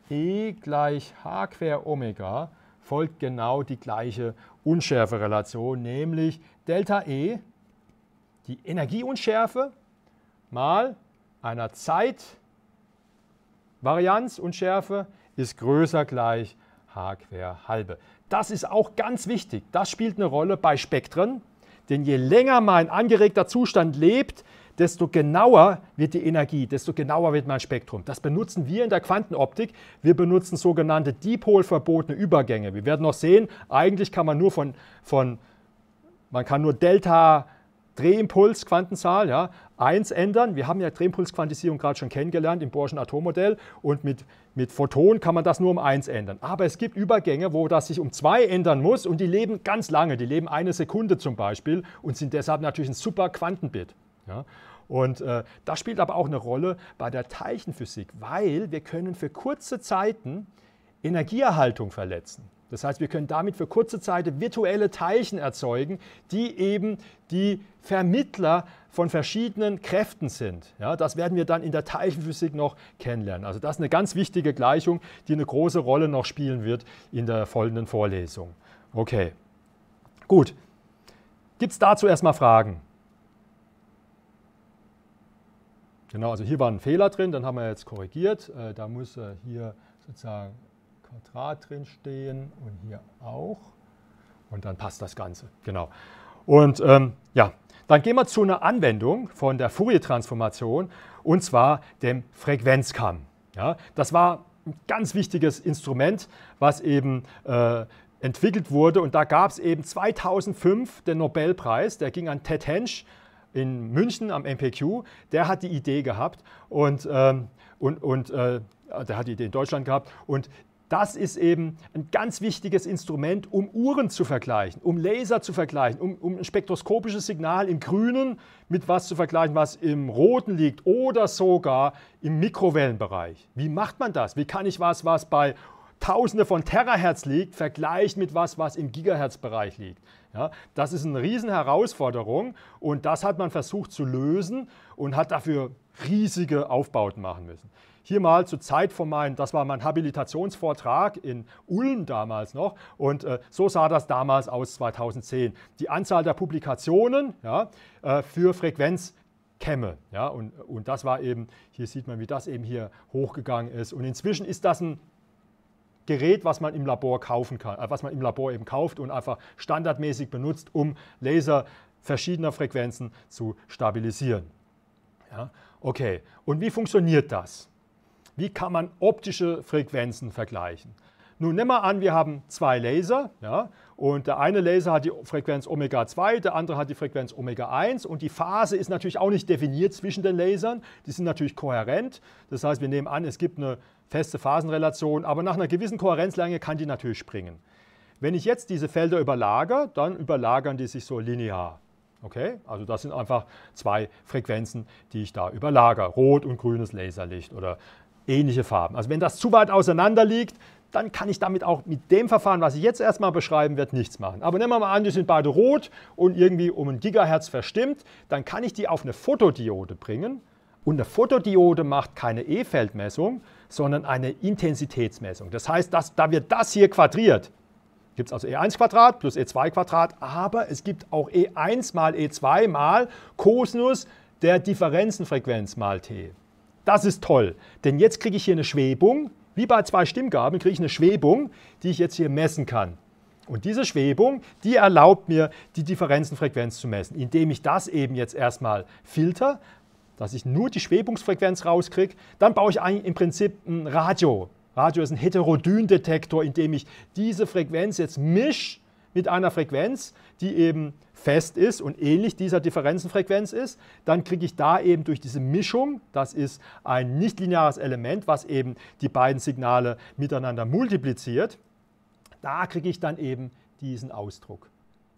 E gleich H quer Omega, folgt genau die gleiche Unschärferelation, nämlich Delta E, die Energieunschärfe, mal einer Zeitvarianz Unschärfe ist größer gleich H quer halbe. Das ist auch ganz wichtig. Das spielt eine Rolle bei Spektren, denn je länger mein angeregter Zustand lebt, desto genauer wird die Energie, desto genauer wird mein Spektrum. Das benutzen wir in der Quantenoptik. Wir benutzen sogenannte dipolverbotene Übergänge. Wir werden noch sehen, eigentlich kann man nur von, von man kann nur Delta Drehimpuls, Quantenzahl, ja, eins ändern. Wir haben ja Drehimpulsquantisierung gerade schon kennengelernt im Bohrschen Atommodell, und mit, mit Photonen kann man das nur um eins ändern. Aber es gibt Übergänge, wo das sich um zwei ändern muss, und die leben ganz lange, die leben eine Sekunde zum Beispiel und sind deshalb natürlich ein super Quantenbit. Ja. Und äh, das spielt aber auch eine Rolle bei der Teilchenphysik, weil wir können für kurze Zeiten Energieerhaltung verletzen. Das heißt, wir können damit für kurze Zeit virtuelle Teilchen erzeugen, die eben die Vermittler von verschiedenen Kräften sind. Ja, das werden wir dann in der Teilchenphysik noch kennenlernen. Also das ist eine ganz wichtige Gleichung, die eine große Rolle noch spielen wird in der folgenden Vorlesung. Okay, gut. Gibt es dazu erstmal Fragen? Genau, also hier war ein Fehler drin, dann haben wir jetzt korrigiert. Da muss hier sozusagen Quadrat drin stehen und hier auch. Und dann passt das Ganze. Genau. Und ähm, ja, dann gehen wir zu einer Anwendung von der Fourier-Transformation, und zwar dem Frequenzkamm. Ja, das war ein ganz wichtiges Instrument, was eben äh, entwickelt wurde. Und da gab es eben zweitausendfünf den Nobelpreis, der ging an Ted Hänsch in München am M P Q. Der hat die Idee gehabt und, ähm, und, und äh, der hat die Idee in Deutschland gehabt. Und das ist eben ein ganz wichtiges Instrument, um Uhren zu vergleichen, um Laser zu vergleichen, um, um ein spektroskopisches Signal im Grünen mit was zu vergleichen, was im Roten liegt oder sogar im Mikrowellenbereich. Wie macht man das? Wie kann ich was, was bei Tausende von Terahertz liegt, vergleichen mit was, was im Gigahertz-Bereich liegt? Ja, das ist eine riesen Herausforderung und das hat man versucht zu lösen und hat dafür riesige Aufbauten machen müssen. Hier mal zur Zeit von meinem, das war mein Habilitationsvortrag in Ulm damals noch, und äh, so sah das damals aus zweitausendzehn. Die Anzahl der Publikationen, ja, äh, für Frequenzkämme. Ja, und, und das war eben, hier sieht man, wie das eben hier hochgegangen ist. Und inzwischen ist das ein Gerät, was man im Labor kaufen kann, äh, was man im Labor eben kauft und einfach standardmäßig benutzt, um Laser verschiedener Frequenzen zu stabilisieren. Ja, okay, und wie funktioniert das? Wie kann man optische Frequenzen vergleichen? Nun, nehmen wir an, wir haben zwei Laser, ja, und der eine Laser hat die Frequenz Omega zwei, der andere hat die Frequenz Omega eins, und die Phase ist natürlich auch nicht definiert zwischen den Lasern, die sind natürlich kohärent, das heißt, wir nehmen an, es gibt eine feste Phasenrelation, aber nach einer gewissen Kohärenzlänge kann die natürlich springen. Wenn ich jetzt diese Felder überlagere, dann überlagern die sich so linear. Okay, also das sind einfach zwei Frequenzen, die ich da überlagere, rot und grünes Laserlicht oder ähnliche Farben. Also wenn das zu weit auseinander liegt, dann kann ich damit auch mit dem Verfahren, was ich jetzt erstmal beschreiben werde, nichts machen. Aber nehmen wir mal an, die sind beide rot und irgendwie um ein Gigahertz verstimmt, dann kann ich die auf eine Fotodiode bringen. Und eine Fotodiode macht keine E-Feldmessung, sondern eine Intensitätsmessung. Das heißt, dass, da wird das hier quadriert. Gibt es also E eins Quadrat plus E zwei Quadrat, aber es gibt auch E eins mal E zwei mal Kosinus der Differenzenfrequenz mal T. Das ist toll, denn jetzt kriege ich hier eine Schwebung, wie bei zwei Stimmgabeln kriege ich eine Schwebung, die ich jetzt hier messen kann. Und diese Schwebung, die erlaubt mir, die Differenzenfrequenz zu messen, indem ich das eben jetzt erstmal filter, dass ich nur die Schwebungsfrequenz rauskriege. Dann baue ich im Prinzip ein Radio. Radio ist ein Heterodyndetektor, indem ich diese Frequenz jetzt mische mit einer Frequenz, die eben fest ist und ähnlich dieser Differenzenfrequenz ist, dann kriege ich da eben durch diese Mischung, das ist ein nichtlineares Element, was eben die beiden Signale miteinander multipliziert, da kriege ich dann eben diesen Ausdruck.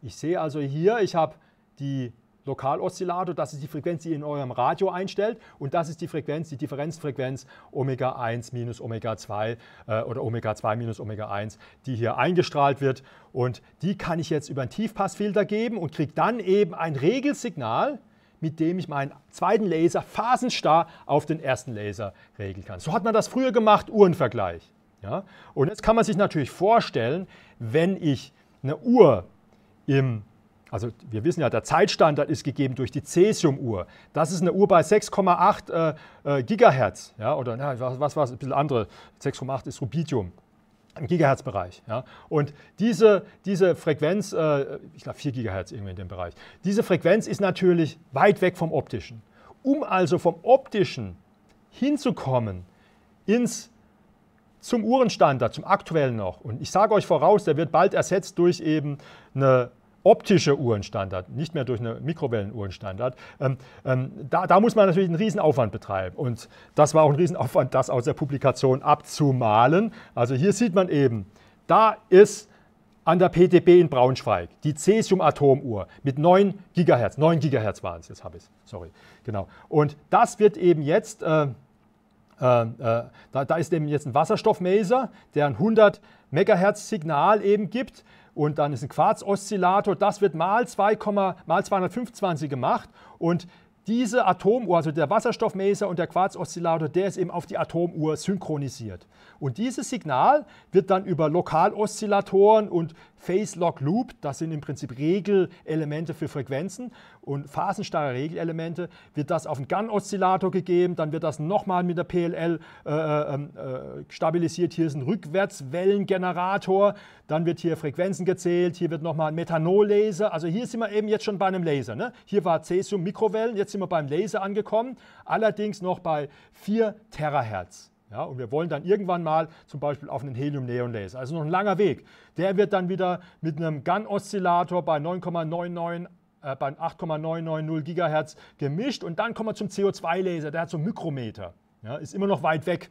Ich sehe also hier, ich habe die Lokaloszillator, das ist die Frequenz, die ihr in eurem Radio einstellt, und das ist die Frequenz, die Differenzfrequenz Omega eins minus Omega zwei äh, oder Omega zwei minus Omega eins, die hier eingestrahlt wird, und die kann ich jetzt über einen Tiefpassfilter geben und kriege dann eben ein Regelsignal, mit dem ich meinen zweiten Laser phasenstarr auf den ersten Laser regeln kann. So hat man das früher gemacht, Uhrenvergleich. Ja? Und jetzt kann man sich natürlich vorstellen, wenn ich eine Uhr im Also wir wissen ja, der Zeitstandard ist gegeben durch die Cesium-Uhr. Das ist eine Uhr bei sechs Komma acht äh, äh, Gigahertz. Ja, oder na, was war es, ein bisschen andere, sechs Komma acht ist Rubidium im Gigahertz-Bereich. Ja. Und diese, diese Frequenz, äh, ich glaube vier Gigahertz irgendwie in dem Bereich, diese Frequenz ist natürlich weit weg vom Optischen. Um also vom Optischen hinzukommen ins zum Uhrenstandard, zum aktuellen noch, und ich sage euch voraus, der wird bald ersetzt durch eben eine optische Uhrenstandard, nicht mehr durch eine Mikrowellenuhrenstandard, ähm, ähm, da, da muss man natürlich einen Riesenaufwand betreiben. Und das war auch ein Riesenaufwand, das aus der Publikation abzumalen. Also hier sieht man eben, da ist an der P T B in Braunschweig die Cesium-Atomuhr mit neun Gigahertz. neun Gigahertz waren es, jetzt habe ich es, sorry. Genau. Und das wird eben jetzt, äh, äh, da, da ist eben jetzt ein Wasserstoffmäser, der ein hundert Megahertz Signal eben gibt. Und dann ist ein Quarzoszillator, das wird mal, mal zweihundertfünfundzwanzig gemacht. Und diese Atomuhr, also der Wasserstoffmäser und der Quarzoszillator, der ist eben auf die Atomuhr synchronisiert. Und dieses Signal wird dann über Lokaloszillatoren und Phase-Lock-Loop, das sind im Prinzip Regelelemente für Frequenzen und phasenstarre Regelelemente, wird das auf den Gunn-Oszillator gegeben, dann wird das nochmal mit der P L L äh, äh, stabilisiert. Hier ist ein Rückwärtswellengenerator, dann wird hier Frequenzen gezählt, hier wird nochmal ein Methanol-Laser. Also hier sind wir eben jetzt schon bei einem Laser, ne? Hier war Cesium Mikrowellen, jetzt sind wir beim Laser angekommen, allerdings noch bei vier Terahertz. Ja, und wir wollen dann irgendwann mal zum Beispiel auf einen Helium-Neon-Laser. Also noch ein langer Weg. Der wird dann wieder mit einem Gunn-Oszillator bei acht Komma neun neun null Gigahertz gemischt. Und dann kommen wir zum C O zwei Laser, der hat so einen Mikrometer. Ja, ist immer noch weit weg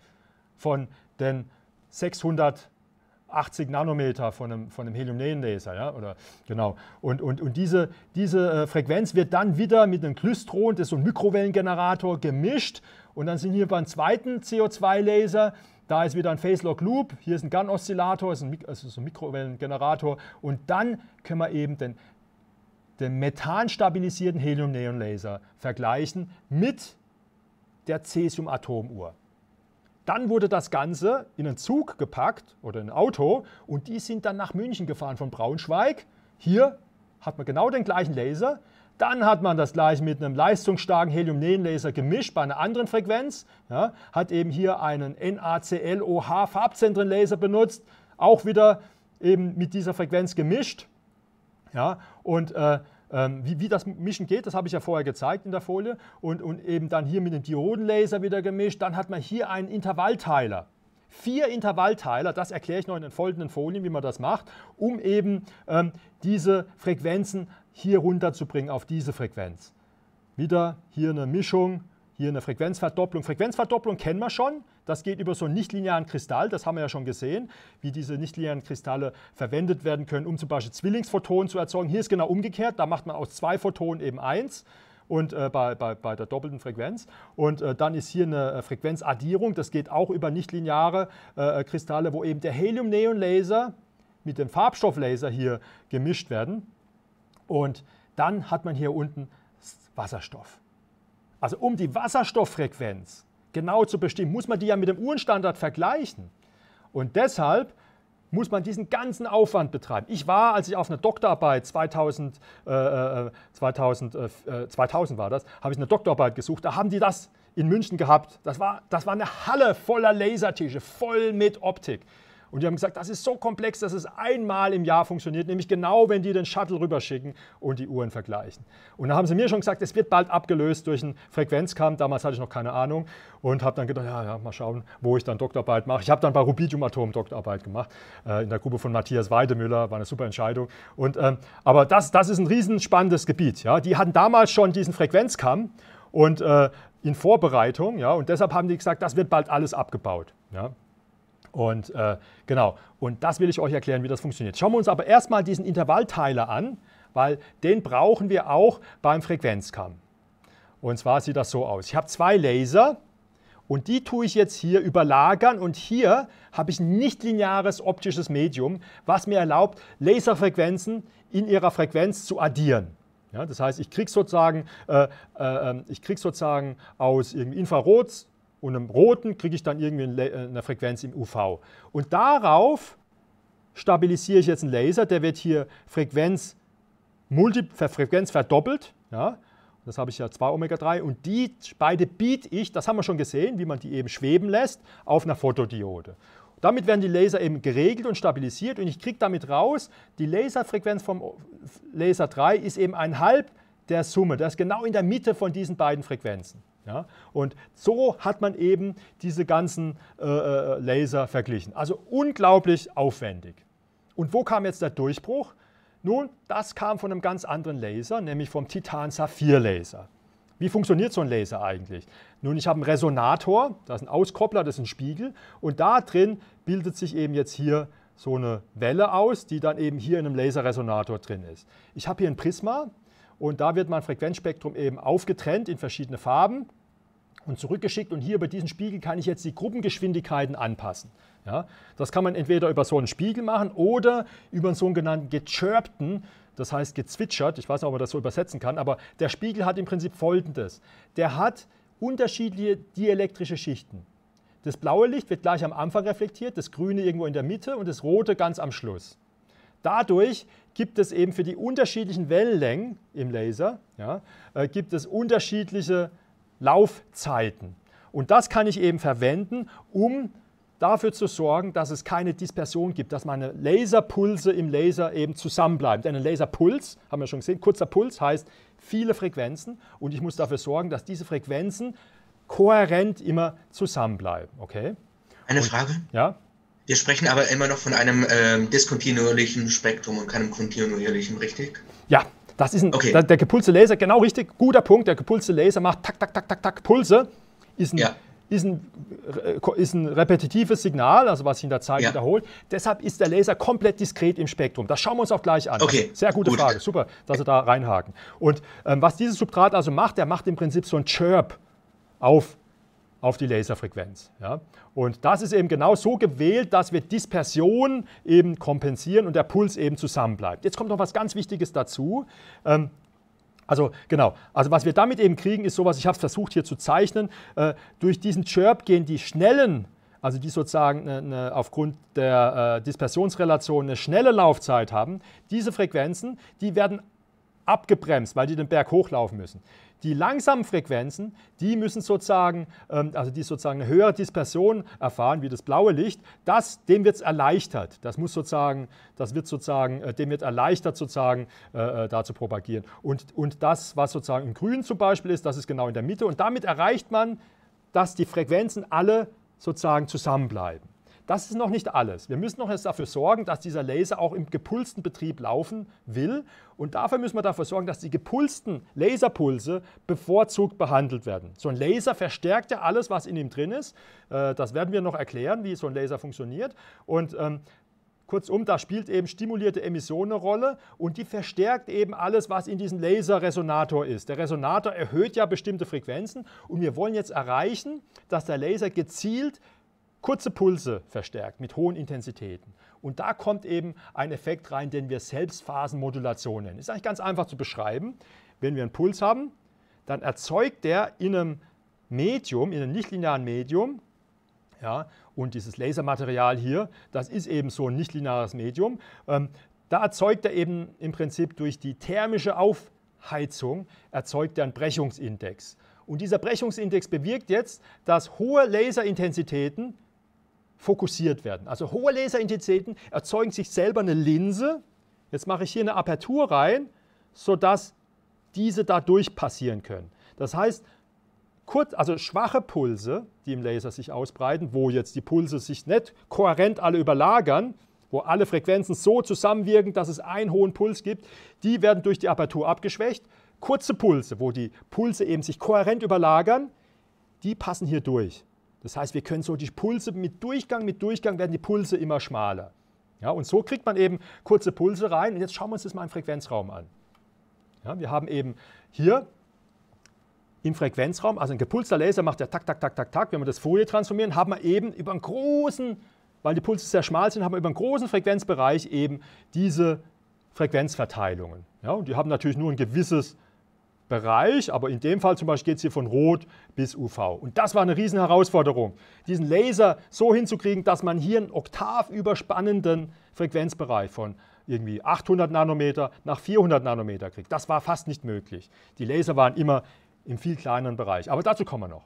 von den sechshundertachtzig Nanometer von einem, von einem Helium-Neon-Laser. Ja? Oder, genau. Und, und, und diese, diese Frequenz wird dann wieder mit einem Klystron, das ist so ein Mikrowellengenerator, gemischt. Und dann sind hier beim zweiten C O zwei Laser, da ist wieder ein Phase-Lock-Loop, hier ist ein Gunn-Oszillator, ist ein, also so ein Mikrowellengenerator. Und dann können wir eben den, den methan-stabilisierten Helium-Neon-Laser vergleichen mit der Cesium-Atomuhr. Dann wurde das Ganze in einen Zug gepackt oder in ein Auto und die sind dann nach München gefahren von Braunschweig. Hier hat man genau den gleichen Laser. Dann hat man das gleich mit einem leistungsstarken Helium-Neon-Laser gemischt bei einer anderen Frequenz. Ja, hat eben hier einen N A C L O H Farbzentren-Laser benutzt, auch wieder eben mit dieser Frequenz gemischt. Ja, und äh, äh, wie, wie das Mischen geht, das habe ich ja vorher gezeigt in der Folie. Und, und eben dann hier mit dem Diodenlaser wieder gemischt. Dann hat man hier einen Intervallteiler. Vier Intervallteiler, das erkläre ich noch in den folgenden Folien, wie man das macht, um eben ähm, diese Frequenzen hier runterzubringen auf diese Frequenz. Wieder hier eine Mischung, hier eine Frequenzverdopplung. Frequenzverdopplung kennen wir schon, das geht über so einen nichtlinearen Kristall, das haben wir ja schon gesehen, wie diese nichtlinearen Kristalle verwendet werden können, um zum Beispiel Zwillingsphotonen zu erzeugen. Hier ist genau umgekehrt, da macht man aus zwei Photonen eben eins. Und äh, bei, bei, bei der doppelten Frequenz. Und äh, dann ist hier eine Frequenzaddierung, das geht auch über nichtlineare äh, Kristalle, wo eben der Helium-Neon-Laser mit dem Farbstofflaser hier gemischt werden. Und dann hat man hier unten Wasserstoff. Also um die Wasserstofffrequenz genau zu bestimmen, muss man die ja mit dem Uhrenstandard vergleichen. Und deshalb muss man diesen ganzen Aufwand betreiben. Ich war, als ich auf einer Doktorarbeit zweitausend war das, habe ich eine Doktorarbeit gesucht, da haben die das in München gehabt. Das war, das war eine Halle voller Lasertische, voll mit Optik. Und die haben gesagt, das ist so komplex, dass es einmal im Jahr funktioniert, nämlich genau, wenn die den Shuttle rüberschicken und die Uhren vergleichen. Und da haben sie mir schon gesagt, es wird bald abgelöst durch einen Frequenzkamm. Damals hatte ich noch keine Ahnung und habe dann gedacht, ja, ja, mal schauen, wo ich dann Doktorarbeit mache. Ich habe dann bei Rubidium-Atom Doktorarbeit gemacht, äh, in der Gruppe von Matthias Weidemüller, war eine super Entscheidung. Und, ähm, aber das, das ist ein riesen spannendes Gebiet. Ja? Die hatten damals schon diesen Frequenzkamm und äh, in Vorbereitung, ja, und deshalb haben die gesagt, das wird bald alles abgebaut. Ja? Und äh, genau, und das will ich euch erklären, wie das funktioniert. Schauen wir uns aber erstmal diesen Intervallteiler an, weil den brauchen wir auch beim Frequenzkamm. Und zwar sieht das so aus. Ich habe zwei Laser und die tue ich jetzt hier überlagern und hier habe ich ein nichtlineares optisches Medium, was mir erlaubt, Laserfrequenzen in ihrer Frequenz zu addieren. Ja, das heißt, ich kriege sozusagen, äh, äh, ich krieg sozusagen aus irgendwie Infrarots und im Roten kriege ich dann irgendwie eine Frequenz im U V. Und darauf stabilisiere ich jetzt einen Laser, der wird hier Frequenz, multi, Frequenz verdoppelt. Ja? Das habe ich ja zwei Omega drei. Und die beide biete ich, das haben wir schon gesehen, wie man die eben schweben lässt, auf einer Fotodiode. Damit werden die Laser eben geregelt und stabilisiert. Und ich kriege damit raus, die Laserfrequenz vom Laser drei ist eben ein Halb der Summe. Das ist genau in der Mitte von diesen beiden Frequenzen. Ja, und so hat man eben diese ganzen äh, Laser verglichen. Also unglaublich aufwendig. Und wo kam jetzt der Durchbruch? Nun, das kam von einem ganz anderen Laser, nämlich vom Titan-Saphir-Laser. Wie funktioniert so ein Laser eigentlich? Nun, ich habe einen Resonator, das ist ein Auskoppler, das ist ein Spiegel. Und da drin bildet sich eben jetzt hier so eine Welle aus, die dann eben hier in einem Laserresonator drin ist. Ich habe hier ein Prisma. Und da wird mein Frequenzspektrum eben aufgetrennt in verschiedene Farben und zurückgeschickt. Und hier über diesen Spiegel kann ich jetzt die Gruppengeschwindigkeiten anpassen. Ja, das kann man entweder über so einen Spiegel machen oder über einen sogenannten gechirpten das heißt gezwitschert, ich weiß nicht, ob man das so übersetzen kann, aber der Spiegel hat im Prinzip Folgendes. Der hat unterschiedliche dielektrische Schichten. Das blaue Licht wird gleich am Anfang reflektiert, das grüne irgendwo in der Mitte und das rote ganz am Schluss. Dadurch gibt es eben für die unterschiedlichen Wellenlängen im Laser, ja, äh, gibt es unterschiedliche Laufzeiten. Und das kann ich eben verwenden, um dafür zu sorgen, dass es keine Dispersion gibt, dass meine Laserpulse im Laser eben zusammenbleiben. Denn ein Laserpuls, haben wir schon gesehen, kurzer Puls heißt viele Frequenzen und ich muss dafür sorgen, dass diese Frequenzen kohärent immer zusammenbleiben. Okay? Eine Frage? Und, ja? Wir sprechen aber immer noch von einem äh, diskontinuierlichen Spektrum und keinem kontinuierlichen, richtig? Ja, das ist ein, okay. der, der gepulste Laser, genau richtig, guter Punkt. Der gepulste Laser macht tak, tak, tak, tak, tak, Pulse. Ist ein, ja. ist, ein, ist ein repetitives Signal, also was sich in der Zeit ja. wiederholt. Deshalb ist der Laser komplett diskret im Spektrum. Das schauen wir uns auch gleich an. Okay. Sehr gute Gut. Frage, super, dass Sie da reinhaken. Und ähm, was dieses Substrat also macht, der macht im Prinzip so ein Chirp auf auf die Laserfrequenz. Ja? Und das ist eben genau so gewählt, dass wir Dispersion eben kompensieren und der Puls eben zusammen bleibt. Jetzt kommt noch was ganz Wichtiges dazu. Ähm, also genau, also was wir damit eben kriegen, ist sowas, ich habe es versucht hier zu zeichnen, äh, durch diesen Chirp gehen die schnellen, also die sozusagen ne, ne, aufgrund der äh, Dispersionsrelation eine schnelle Laufzeit haben, diese Frequenzen, die werden abgebremst, weil die den Berg hochlaufen müssen. Die langsamen Frequenzen, die müssen sozusagen, also die sozusagen eine höhere Dispersion erfahren, wie das blaue Licht, das, dem wird es erleichtert. Das muss sozusagen, das wird sozusagen, dem wird erleichtert sozusagen äh, da zu propagieren. Und, und das, was sozusagen im Grün zum Beispiel ist, das ist genau in der Mitte. Und damit erreicht man, dass die Frequenzen alle sozusagen zusammenbleiben. Das ist noch nicht alles. Wir müssen noch erst dafür sorgen, dass dieser Laser auch im gepulsten Betrieb laufen will. Und dafür müssen wir dafür sorgen, dass die gepulsten Laserpulse bevorzugt behandelt werden. So ein Laser verstärkt ja alles, was in ihm drin ist. Das werden wir noch erklären, wie so ein Laser funktioniert. Und ähm, kurzum, da spielt eben stimulierte Emission eine Rolle und die verstärkt eben alles, was in diesem Laserresonator ist. Der Resonator erhöht ja bestimmte Frequenzen und wir wollen jetzt erreichen, dass der Laser gezielt kurze Pulse verstärkt mit hohen Intensitäten. Und da kommt eben ein Effekt rein, den wir Selbstphasenmodulation nennen. Ist eigentlich ganz einfach zu beschreiben. Wenn wir einen Puls haben, dann erzeugt der in einem Medium, in einem nichtlinearen Medium, ja, und dieses Lasermaterial hier, das ist eben so ein nichtlineares Medium, ähm, da erzeugt er eben im Prinzip durch die thermische Aufheizung, erzeugt er einen Brechungsindex. Und dieser Brechungsindex bewirkt jetzt, dass hohe Laserintensitäten fokussiert werden. Also hohe Laserintensitäten erzeugen sich selber eine Linse. Jetzt mache ich hier eine Apertur rein, sodass diese dadurch passieren können. Das heißt, kurz, also schwache Pulse, die im Laser sich ausbreiten, wo jetzt die Pulse sich nicht kohärent alle überlagern, wo alle Frequenzen so zusammenwirken, dass es einen hohen Puls gibt, die werden durch die Apertur abgeschwächt. Kurze Pulse, wo die Pulse eben sich kohärent überlagern, die passen hier durch. Das heißt, wir können so die Pulse mit Durchgang, mit Durchgang werden die Pulse immer schmaler. Ja, und so kriegt man eben kurze Pulse rein. Und jetzt schauen wir uns das mal im Frequenzraum an. Ja, wir haben eben hier im Frequenzraum, also ein gepulster Laser macht der tak, tak, tak, tak, tak. Wenn wir das Fourier transformieren, haben wir eben über einen großen, weil die Pulse sehr schmal sind, haben wir über einen großen Frequenzbereich eben diese Frequenzverteilungen. Ja, und die haben natürlich nur ein gewisses Bereich, aber in dem Fall zum Beispiel geht es hier von Rot bis U V. Und das war eine riesen Herausforderung, diesen Laser so hinzukriegen, dass man hier einen oktavüberspannenden Frequenzbereich von irgendwie achthundert Nanometer nach vierhundert Nanometer kriegt. Das war fast nicht möglich. Die Laser waren immer im viel kleineren Bereich, aber dazu kommen wir noch.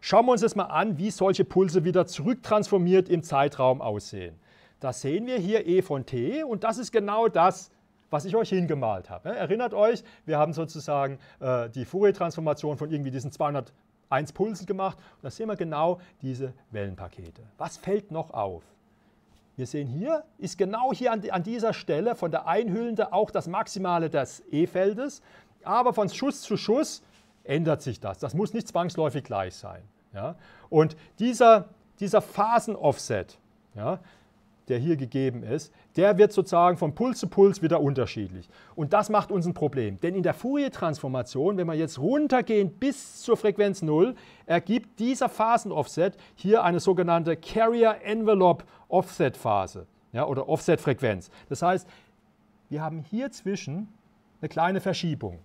Schauen wir uns jetzt mal an, wie solche Pulse wieder zurücktransformiert im Zeitraum aussehen. Da sehen wir hier E von T und das ist genau das, was ich euch hingemalt habe. Erinnert euch, wir haben sozusagen äh, die Fourier-Transformation von irgendwie diesen zweihunderteins Pulsen gemacht. Und da sehen wir genau diese Wellenpakete. Was fällt noch auf? Wir sehen hier, ist genau hier an, an dieser Stelle von der Einhüllende auch das Maximale des E-Feldes. Aber von Schuss zu Schuss ändert sich das. Das muss nicht zwangsläufig gleich sein. Ja? Und dieser, dieser Phasen-Offset, ja, der hier gegeben ist, der wird sozusagen von Puls zu Puls wieder unterschiedlich. Und das macht uns ein Problem. Denn in der Fourier-Transformation, wenn wir jetzt runtergehen bis zur Frequenz null, ergibt dieser Phasenoffset hier eine sogenannte Carrier-Envelope-Offset-Phase, ja, oder Offset-Frequenz. Das heißt, wir haben hier zwischen eine kleine Verschiebung.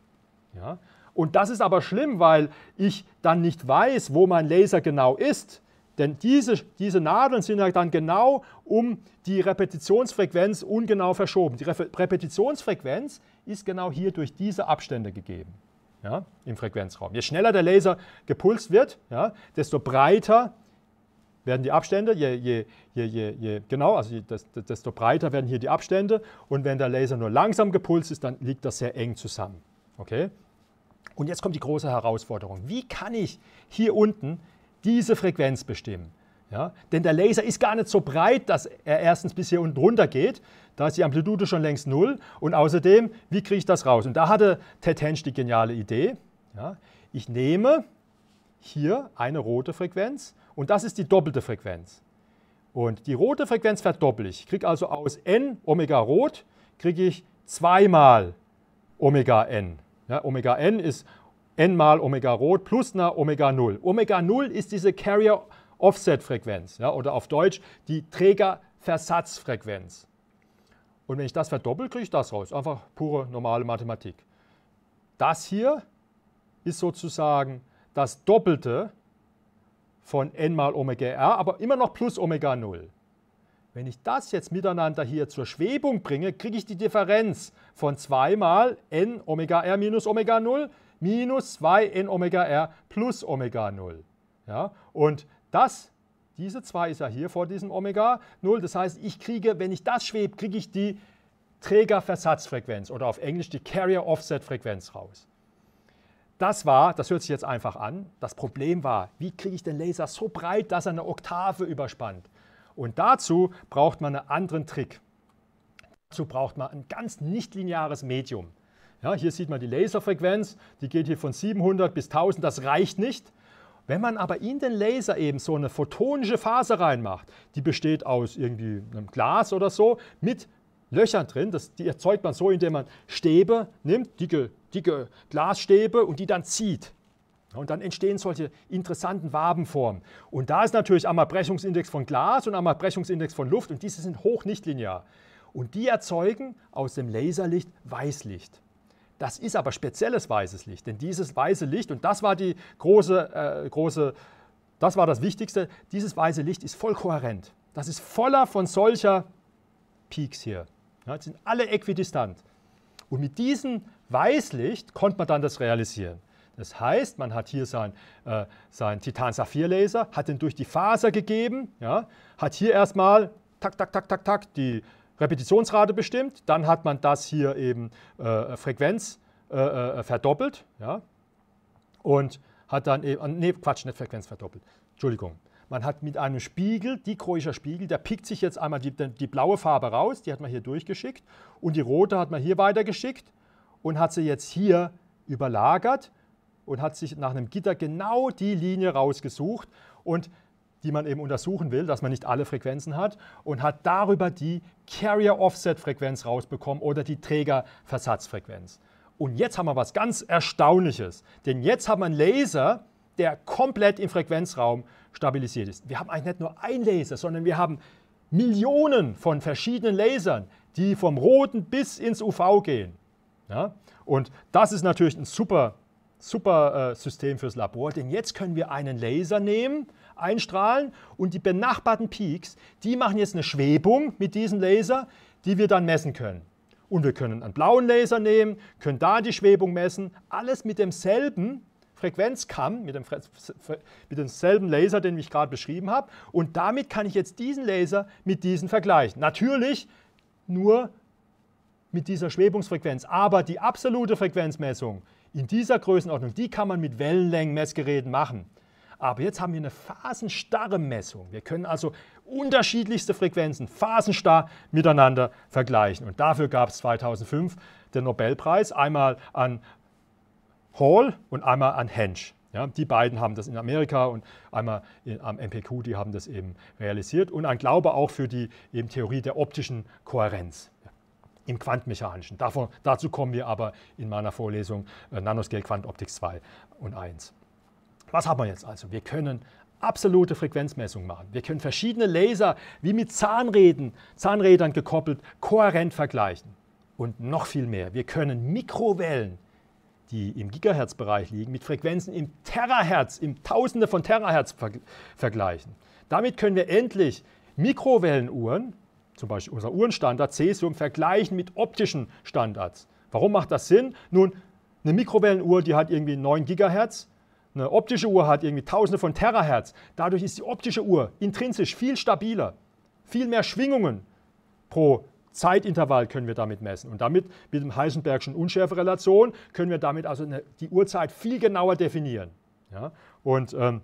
Ja? Und das ist aber schlimm, weil ich dann nicht weiß, wo mein Laser genau ist. Denn diese, diese Nadeln sind ja dann genau um die Repetitionsfrequenz ungenau verschoben. Die Re- Repetitionsfrequenz ist genau hier durch diese Abstände gegeben, ja, im Frequenzraum. Je schneller der Laser gepulst wird, ja, desto breiter werden die Abstände, je, je, je, je, je, genau, also je, das, desto breiter werden hier die Abstände. Und wenn der Laser nur langsam gepulst ist, dann liegt das sehr eng zusammen. Okay? Und jetzt kommt die große Herausforderung. Wie kann ich hier unten diese Frequenz bestimmen? Ja? Denn der Laser ist gar nicht so breit, dass er erstens bis hier unten runter geht. Da ist die Amplitude schon längst null. Und außerdem, wie kriege ich das raus? Und da hatte Ted Hänsch die geniale Idee. Ja? Ich nehme hier eine rote Frequenz und das ist die doppelte Frequenz. Und die rote Frequenz verdoppel ich. Ich kriege also aus n Omega rot, kriege ich zweimal Omega n. Ja, Omega n ist n mal Omega rot plus eine Omega null. Omega null ist diese Carrier-Offset-Frequenz, ja, oder auf Deutsch die Trägerversatzfrequenz. Und wenn ich das verdoppel, kriege ich das raus. Einfach pure normale Mathematik. Das hier ist sozusagen das Doppelte von n mal Omega r, aber immer noch plus Omega null. Wenn ich das jetzt miteinander hier zur Schwebung bringe, kriege ich die Differenz von zwei mal n Omega r minus Omega null minus zwei n Omega r plus Omega null. Ja? Und das, diese zwei ist ja hier vor diesem Omega null. Das heißt, ich kriege, wenn ich das schwebe, kriege ich die Trägerversatzfrequenz oder auf Englisch die Carrier-Offset-Frequenz raus. Das war, das hört sich jetzt einfach an, das Problem war, wie kriege ich den Laser so breit, dass er eine Oktave überspannt? Und dazu braucht man einen anderen Trick. Dazu braucht man ein ganz nichtlineares Medium. Ja, hier sieht man die Laserfrequenz, die geht hier von siebenhundert bis tausend, das reicht nicht. Wenn man aber in den Laser eben so eine photonische Phase reinmacht, die besteht aus irgendwie einem Glas oder so, mit Löchern drin, das, die erzeugt man so, indem man Stäbe nimmt, dicke dicke Glasstäbe und die dann zieht. Und dann entstehen solche interessanten Wabenformen. Und da ist natürlich einmal Brechungsindex von Glas und einmal Brechungsindex von Luft und diese sind hoch nichtlinear. Und die erzeugen aus dem Laserlicht Weißlicht. Das ist aber spezielles weißes Licht, denn dieses weiße Licht, und das war die große, äh, große, das war das Wichtigste, dieses weiße Licht ist voll kohärent. Das ist voller von solcher Peaks hier. Ja, die sind alle äquidistant. Und mit diesen Weißlicht konnte man dann das realisieren. Das heißt, man hat hier seinen äh, sein Titan-Saphir-Laser, hat den durch die Faser gegeben, ja, hat hier erstmal tak, tak, tak, tak, tak die Repetitionsrate bestimmt, dann hat man das hier eben äh, Frequenz äh, äh, verdoppelt, ja, und hat dann eben, nee, Quatsch, nicht Frequenz verdoppelt, Entschuldigung. Man hat mit einem Spiegel, dichroischer Spiegel, da pickt sich jetzt einmal die, die blaue Farbe raus, die hat man hier durchgeschickt und die rote hat man hier weitergeschickt. Und hat sie jetzt hier überlagert und hat sich nach einem Gitter genau die Linie rausgesucht, und die man eben untersuchen will, dass man nicht alle Frequenzen hat, und hat darüber die Carrier-Offset-Frequenz rausbekommen oder die Trägerversatzfrequenz. Und jetzt haben wir was ganz Erstaunliches, denn jetzt haben wir einen Laser, der komplett im Frequenzraum stabilisiert ist. Wir haben eigentlich nicht nur einen Laser, sondern wir haben Millionen von verschiedenen Lasern, die vom Roten bis ins U V gehen. Ja, und das ist natürlich ein super, super äh, System fürs Labor, denn jetzt können wir einen Laser nehmen, einstrahlen und die benachbarten Peaks, die machen jetzt eine Schwebung mit diesem Laser, die wir dann messen können. Und wir können einen blauen Laser nehmen, können da die Schwebung messen, alles mit demselben Frequenzkamm, mit, dem Fre Fre mit demselben Laser, den ich gerade beschrieben habe. Und damit kann ich jetzt diesen Laser mit diesen vergleichen. Natürlich nur mit dieser Schwebungsfrequenz, aber die absolute Frequenzmessung in dieser Größenordnung, die kann man mit Wellenlängenmessgeräten machen. Aber jetzt haben wir eine phasenstarre Messung. Wir können also unterschiedlichste Frequenzen phasenstarr miteinander vergleichen. Und dafür gab es zweitausendfünf den Nobelpreis, einmal an Hall und einmal an Hänsch. Ja, die beiden haben das in Amerika und einmal in, am M P Q, die haben das eben realisiert. Und ein Glaube auch für die eben Theorie der optischen Kohärenz im Quantenmechanischen. Davon, dazu kommen wir aber in meiner Vorlesung äh, Nanoscale Quantenoptik zwei und eins. Was haben wir jetzt also? Wir können absolute Frequenzmessung machen. Wir können verschiedene Laser wie mit Zahnrädern, Zahnrädern gekoppelt kohärent vergleichen. und noch viel mehr. Wir können Mikrowellen, die im Gigahertz-Bereich liegen, mit Frequenzen im Terahertz, im Tausende von Terahertz ver vergleichen. Damit können wir endlich Mikrowellenuhren, zum Beispiel unser Uhrenstandard Cesium, vergleichen mit optischen Standards. Warum macht das Sinn? Nun, eine Mikrowellenuhr, die hat irgendwie neun Gigahertz, eine optische Uhr hat irgendwie Tausende von Terahertz. Dadurch ist die optische Uhr intrinsisch viel stabiler, viel mehr Schwingungen pro Zeitintervall können wir damit messen. Und damit, mit dem Heisenbergschen Unschärferelation, können wir damit also die Uhrzeit viel genauer definieren. Ja? Und ähm,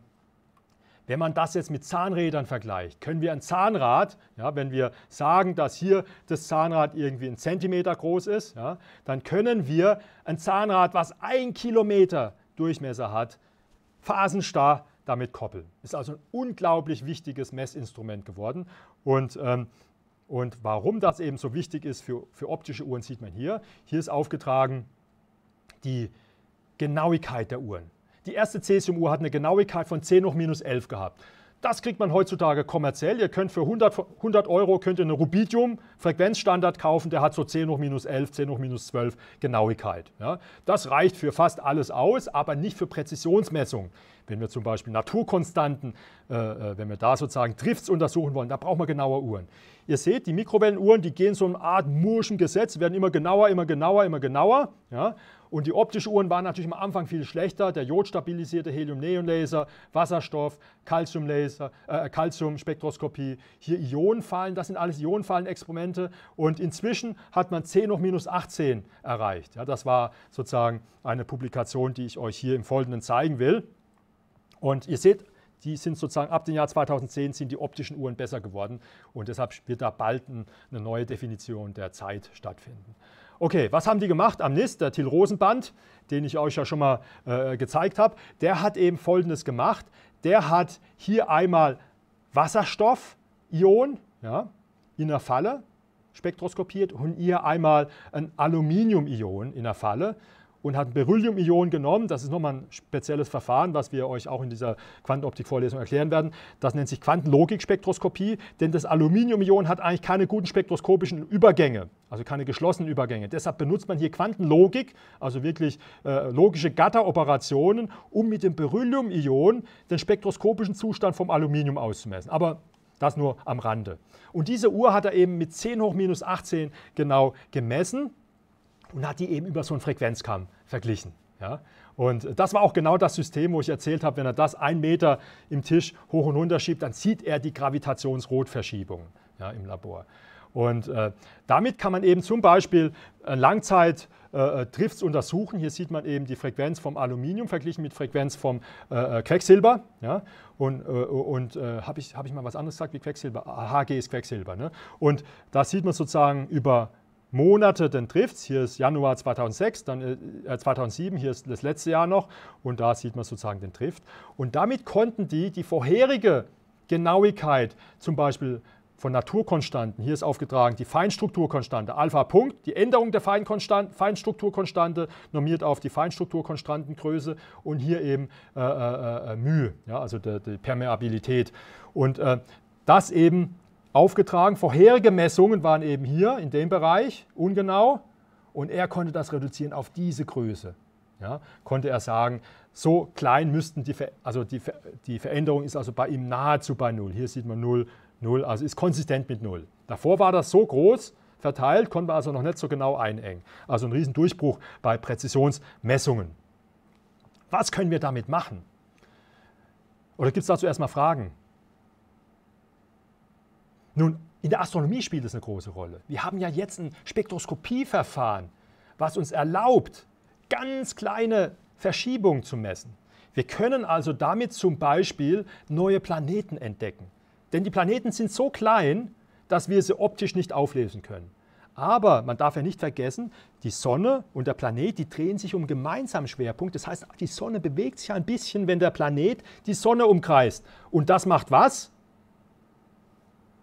wenn man das jetzt mit Zahnrädern vergleicht, können wir ein Zahnrad, ja, wenn wir sagen, dass hier das Zahnrad irgendwie einen Zentimeter groß ist, ja, dann können wir ein Zahnrad, was ein Kilometer Durchmesser hat, phasenstarr damit koppeln. Ist also ein unglaublich wichtiges Messinstrument geworden. Und ähm, Und warum das eben so wichtig ist für, für optische Uhren, sieht man hier. Hier ist aufgetragen die Genauigkeit der Uhren. Die erste Cesium-Uhr hat eine Genauigkeit von zehn hoch minus elf gehabt. Das kriegt man heutzutage kommerziell. Ihr könnt für hundert Euro könnt ihr eine Rubidium-Frequenzstandard kaufen, der hat so zehn hoch minus elf, zehn hoch minus zwölf Genauigkeit. Ja, das reicht für fast alles aus, aber nicht für Präzisionsmessungen. Wenn wir zum Beispiel Naturkonstanten, äh, wenn wir da sozusagen Drifts untersuchen wollen, da brauchen wir genaue Uhren. Ihr seht, die Mikrowellenuhren, die gehen so eine Art Moore'schen Gesetz, werden immer genauer, immer genauer, immer genauer. Ja? Und die optischen Uhren waren natürlich am Anfang viel schlechter. Der jodstabilisierte Helium-Neon-Laser, Wasserstoff, Calcium-Laser, äh, Calcium-Spektroskopie, hier Ionenfallen, das sind alles Ionenfallen-Experimente. Und inzwischen hat man zehn hoch minus achtzehn erreicht. Ja, das war sozusagen eine Publikation, die ich euch hier im Folgenden zeigen will. Und ihr seht, die sind sozusagen ab dem Jahr zweitausendzehn sind die optischen Uhren besser geworden und deshalb wird da bald eine neue Definition der Zeit stattfinden. Okay, was haben die gemacht am N I S T? Der Thiel-Rosen-Band, den ich euch ja schon mal äh, gezeigt habe, der hat eben Folgendes gemacht. Der hat hier einmal Wasserstoffion, ja, in der Falle spektroskopiert und hier einmal ein Aluminiumion in der Falle. Und hat Beryllium-Ion genommen. Das ist nochmal ein spezielles Verfahren, was wir euch auch in dieser Quantenoptik-Vorlesung erklären werden. Das nennt sich Quantenlogik-Spektroskopie, denn das Aluminium-Ion hat eigentlich keine guten spektroskopischen Übergänge, also keine geschlossenen Übergänge. Deshalb benutzt man hier Quantenlogik, also wirklich äh, logische Gatter-Operationen, um mit dem Beryllium-Ion den spektroskopischen Zustand vom Aluminium auszumessen. Aber das nur am Rande. Und diese Uhr hat er eben mit zehn hoch minus achtzehn genau gemessen. Und hat die eben über so einen Frequenzkamm verglichen. Ja? Und das war auch genau das System, wo ich erzählt habe, wenn er das einen Meter im Tisch hoch und runter schiebt, dann sieht er die Gravitationsrotverschiebung, ja, im Labor. Und äh, damit kann man eben zum Beispiel Langzeit äh, Drifts untersuchen. Hier sieht man eben die Frequenz vom Aluminium verglichen mit Frequenz vom äh, Quecksilber. Ja? Und, äh, und äh, habe ich, hab ich mal was anderes gesagt wie Quecksilber? H G ist Quecksilber. Ne? Und da sieht man sozusagen über Monate den Drifts, hier ist Januar zweitausendsechs, dann äh, zweitausendsieben, hier ist das letzte Jahr noch und da sieht man sozusagen den Drift. Und damit konnten die die vorherige Genauigkeit zum Beispiel von Naturkonstanten, hier ist aufgetragen die Feinstrukturkonstante, Alpha Punkt, die Änderung der Feinstrukturkonstante, normiert auf die Feinstrukturkonstantengröße und hier eben äh, äh, äh, μ, ja, also die, die Permeabilität. Und äh, das eben aufgetragen. Vorherige Messungen waren eben hier in dem Bereich ungenau und er konnte das reduzieren auf diese Größe. Ja, konnte er sagen, so klein müssten die, Ver also die, Ver die Veränderung ist also bei ihm nahezu bei null. Hier sieht man null, null, also ist konsistent mit null. Davor war das so groß verteilt, konnte man also noch nicht so genau einengen. Also ein Riesendurchbruch bei Präzisionsmessungen. Was können wir damit machen? Oder gibt es dazu erstmal Fragen? Nun, in der Astronomie spielt es eine große Rolle. Wir haben ja jetzt ein Spektroskopieverfahren, was uns erlaubt, ganz kleine Verschiebungen zu messen. Wir können also damit zum Beispiel neue Planeten entdecken. Denn die Planeten sind so klein, dass wir sie optisch nicht auflösen können. Aber man darf ja nicht vergessen, die Sonne und der Planet, die drehen sich um einen gemeinsamen Schwerpunkt. Das heißt, die Sonne bewegt sich ein bisschen, wenn der Planet die Sonne umkreist. Und das macht was?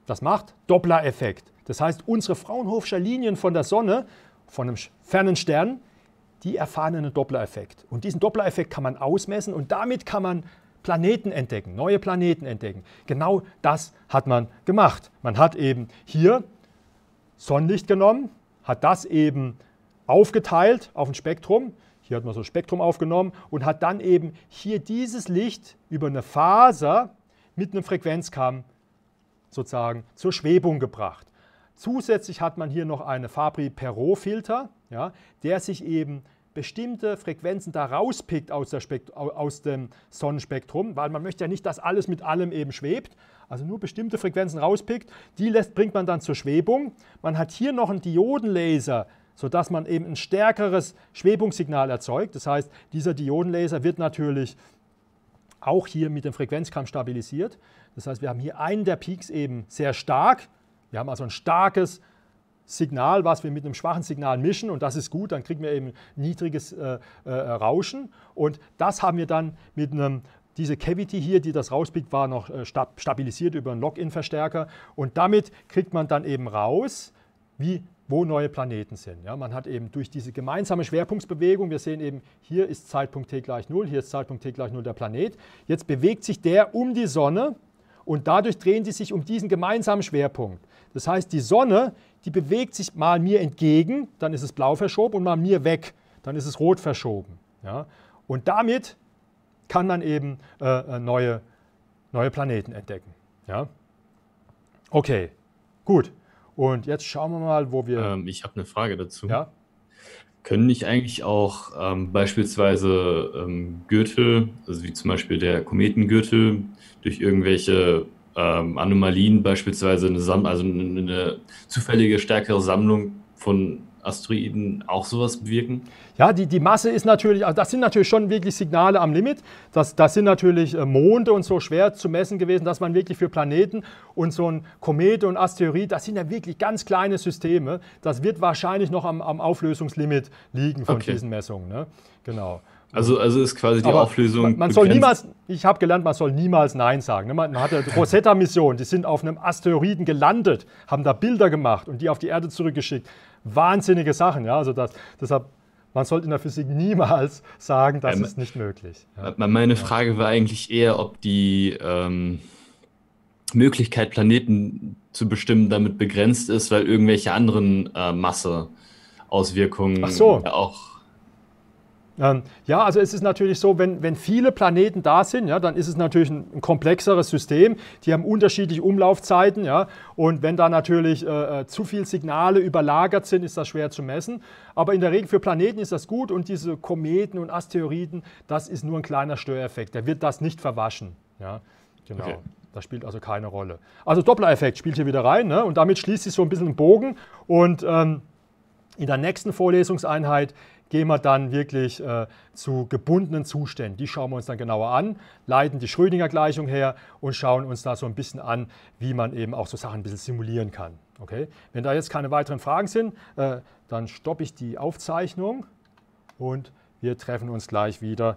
Das macht Doppler-Effekt. Das heißt, unsere Fraunhofer'sche Linien von der Sonne, von einem fernen Stern, die erfahren einen Doppler-Effekt. Und diesen Doppler-Effekt kann man ausmessen und damit kann man Planeten entdecken, neue Planeten entdecken. Genau das hat man gemacht. Man hat eben hier Sonnenlicht genommen, hat das eben aufgeteilt auf ein Spektrum. Hier hat man so ein Spektrum aufgenommen und hat dann eben hier dieses Licht über eine Faser mit einem Frequenzkamm sozusagen zur Schwebung gebracht. Zusätzlich hat man hier noch einen Fabry-Perot-Filter, ja, der sich eben bestimmte Frequenzen da rauspickt aus, der aus dem Sonnenspektrum, weil man möchte ja nicht, dass alles mit allem eben schwebt, also nur bestimmte Frequenzen rauspickt, die lässt, bringt man dann zur Schwebung. Man hat hier noch einen Diodenlaser, sodass man eben ein stärkeres Schwebungssignal erzeugt. Das heißt, dieser Diodenlaser wird natürlich auch hier mit dem Frequenzkamm stabilisiert. Das heißt, wir haben hier einen der Peaks eben sehr stark. Wir haben also ein starkes Signal, was wir mit einem schwachen Signal mischen, und das ist gut, dann kriegen wir eben niedriges äh, äh, Rauschen, und das haben wir dann mit einem, diese Cavity hier, die das rauspickt, war noch äh, stab stabilisiert über einen Lock-in-Verstärker, und damit kriegt man dann eben raus, wie, wo neue Planeten sind. Ja, man hat eben durch diese gemeinsame Schwerpunktbewegung, wir sehen eben, hier ist Zeitpunkt t gleich null, hier ist Zeitpunkt t gleich null der Planet, jetzt bewegt sich der um die Sonne, und dadurch drehen die sich um diesen gemeinsamen Schwerpunkt. Das heißt, die Sonne, die bewegt sich mal mir entgegen, dann ist es blau verschoben, und mal mir weg, dann ist es rot verschoben. Ja? Und damit kann man eben äh, neue, neue Planeten entdecken. Ja? Okay, gut. Und jetzt schauen wir mal, wo wir... Ähm, ich habe eine Frage dazu. Ja? Können nicht eigentlich auch ähm, beispielsweise ähm, Gürtel, also wie zum Beispiel der Kometengürtel, durch irgendwelche ähm, Anomalien beispielsweise eine, Sam also eine, eine zufällige, stärkere Sammlung von Asteroiden auch sowas bewirken? Ja, die, die Masse ist natürlich, also das sind natürlich schon wirklich Signale am Limit. Das, das sind natürlich Monde und so schwer zu messen gewesen, dass man wirklich für Planeten und so ein Komet und Asteroid, das sind ja wirklich ganz kleine Systeme. Das wird wahrscheinlich noch am, am Auflösungslimit liegen von okay. diesen Messungen. Ne? Genau. Also, also ist quasi die Aber Auflösung. Man, man soll niemals, ich habe gelernt, man soll niemals Nein sagen. Man hatte die Rosetta-Mission, die sind auf einem Asteroiden gelandet, haben da Bilder gemacht und die auf die Erde zurückgeschickt. Wahnsinnige Sachen, ja. Also das, deshalb, man sollte in der Physik niemals sagen, das ähm, ist nicht möglich. Ja. Meine Frage war eigentlich eher, ob die ähm, Möglichkeit, Planeten zu bestimmen, damit begrenzt ist, weil irgendwelche anderen äh, Masseauswirkungen so. ja auch. Ja, also es ist natürlich so, wenn, wenn viele Planeten da sind, ja, dann ist es natürlich ein, ein komplexeres System, die haben unterschiedliche Umlaufzeiten, ja, und wenn da natürlich äh, zu viele Signale überlagert sind, ist das schwer zu messen, aber in der Regel für Planeten ist das gut, und diese Kometen und Asteroiden, das ist nur ein kleiner Störeffekt, der wird das nicht verwaschen, ja, genau. Okay. Das spielt also keine Rolle. Also Doppler-Effekt spielt hier wieder rein, ne? Und damit schließt sich so ein bisschen ein Bogen, und ähm, in der nächsten Vorlesungseinheit gehen wir dann wirklich äh, zu gebundenen Zuständen. Die schauen wir uns dann genauer an, leiten die Schrödinger-Gleichung her und schauen uns da so ein bisschen an, wie man eben auch so Sachen ein bisschen simulieren kann. Okay? Wenn da jetzt keine weiteren Fragen sind, äh, dann stoppe ich die Aufzeichnung, und wir treffen uns gleich wieder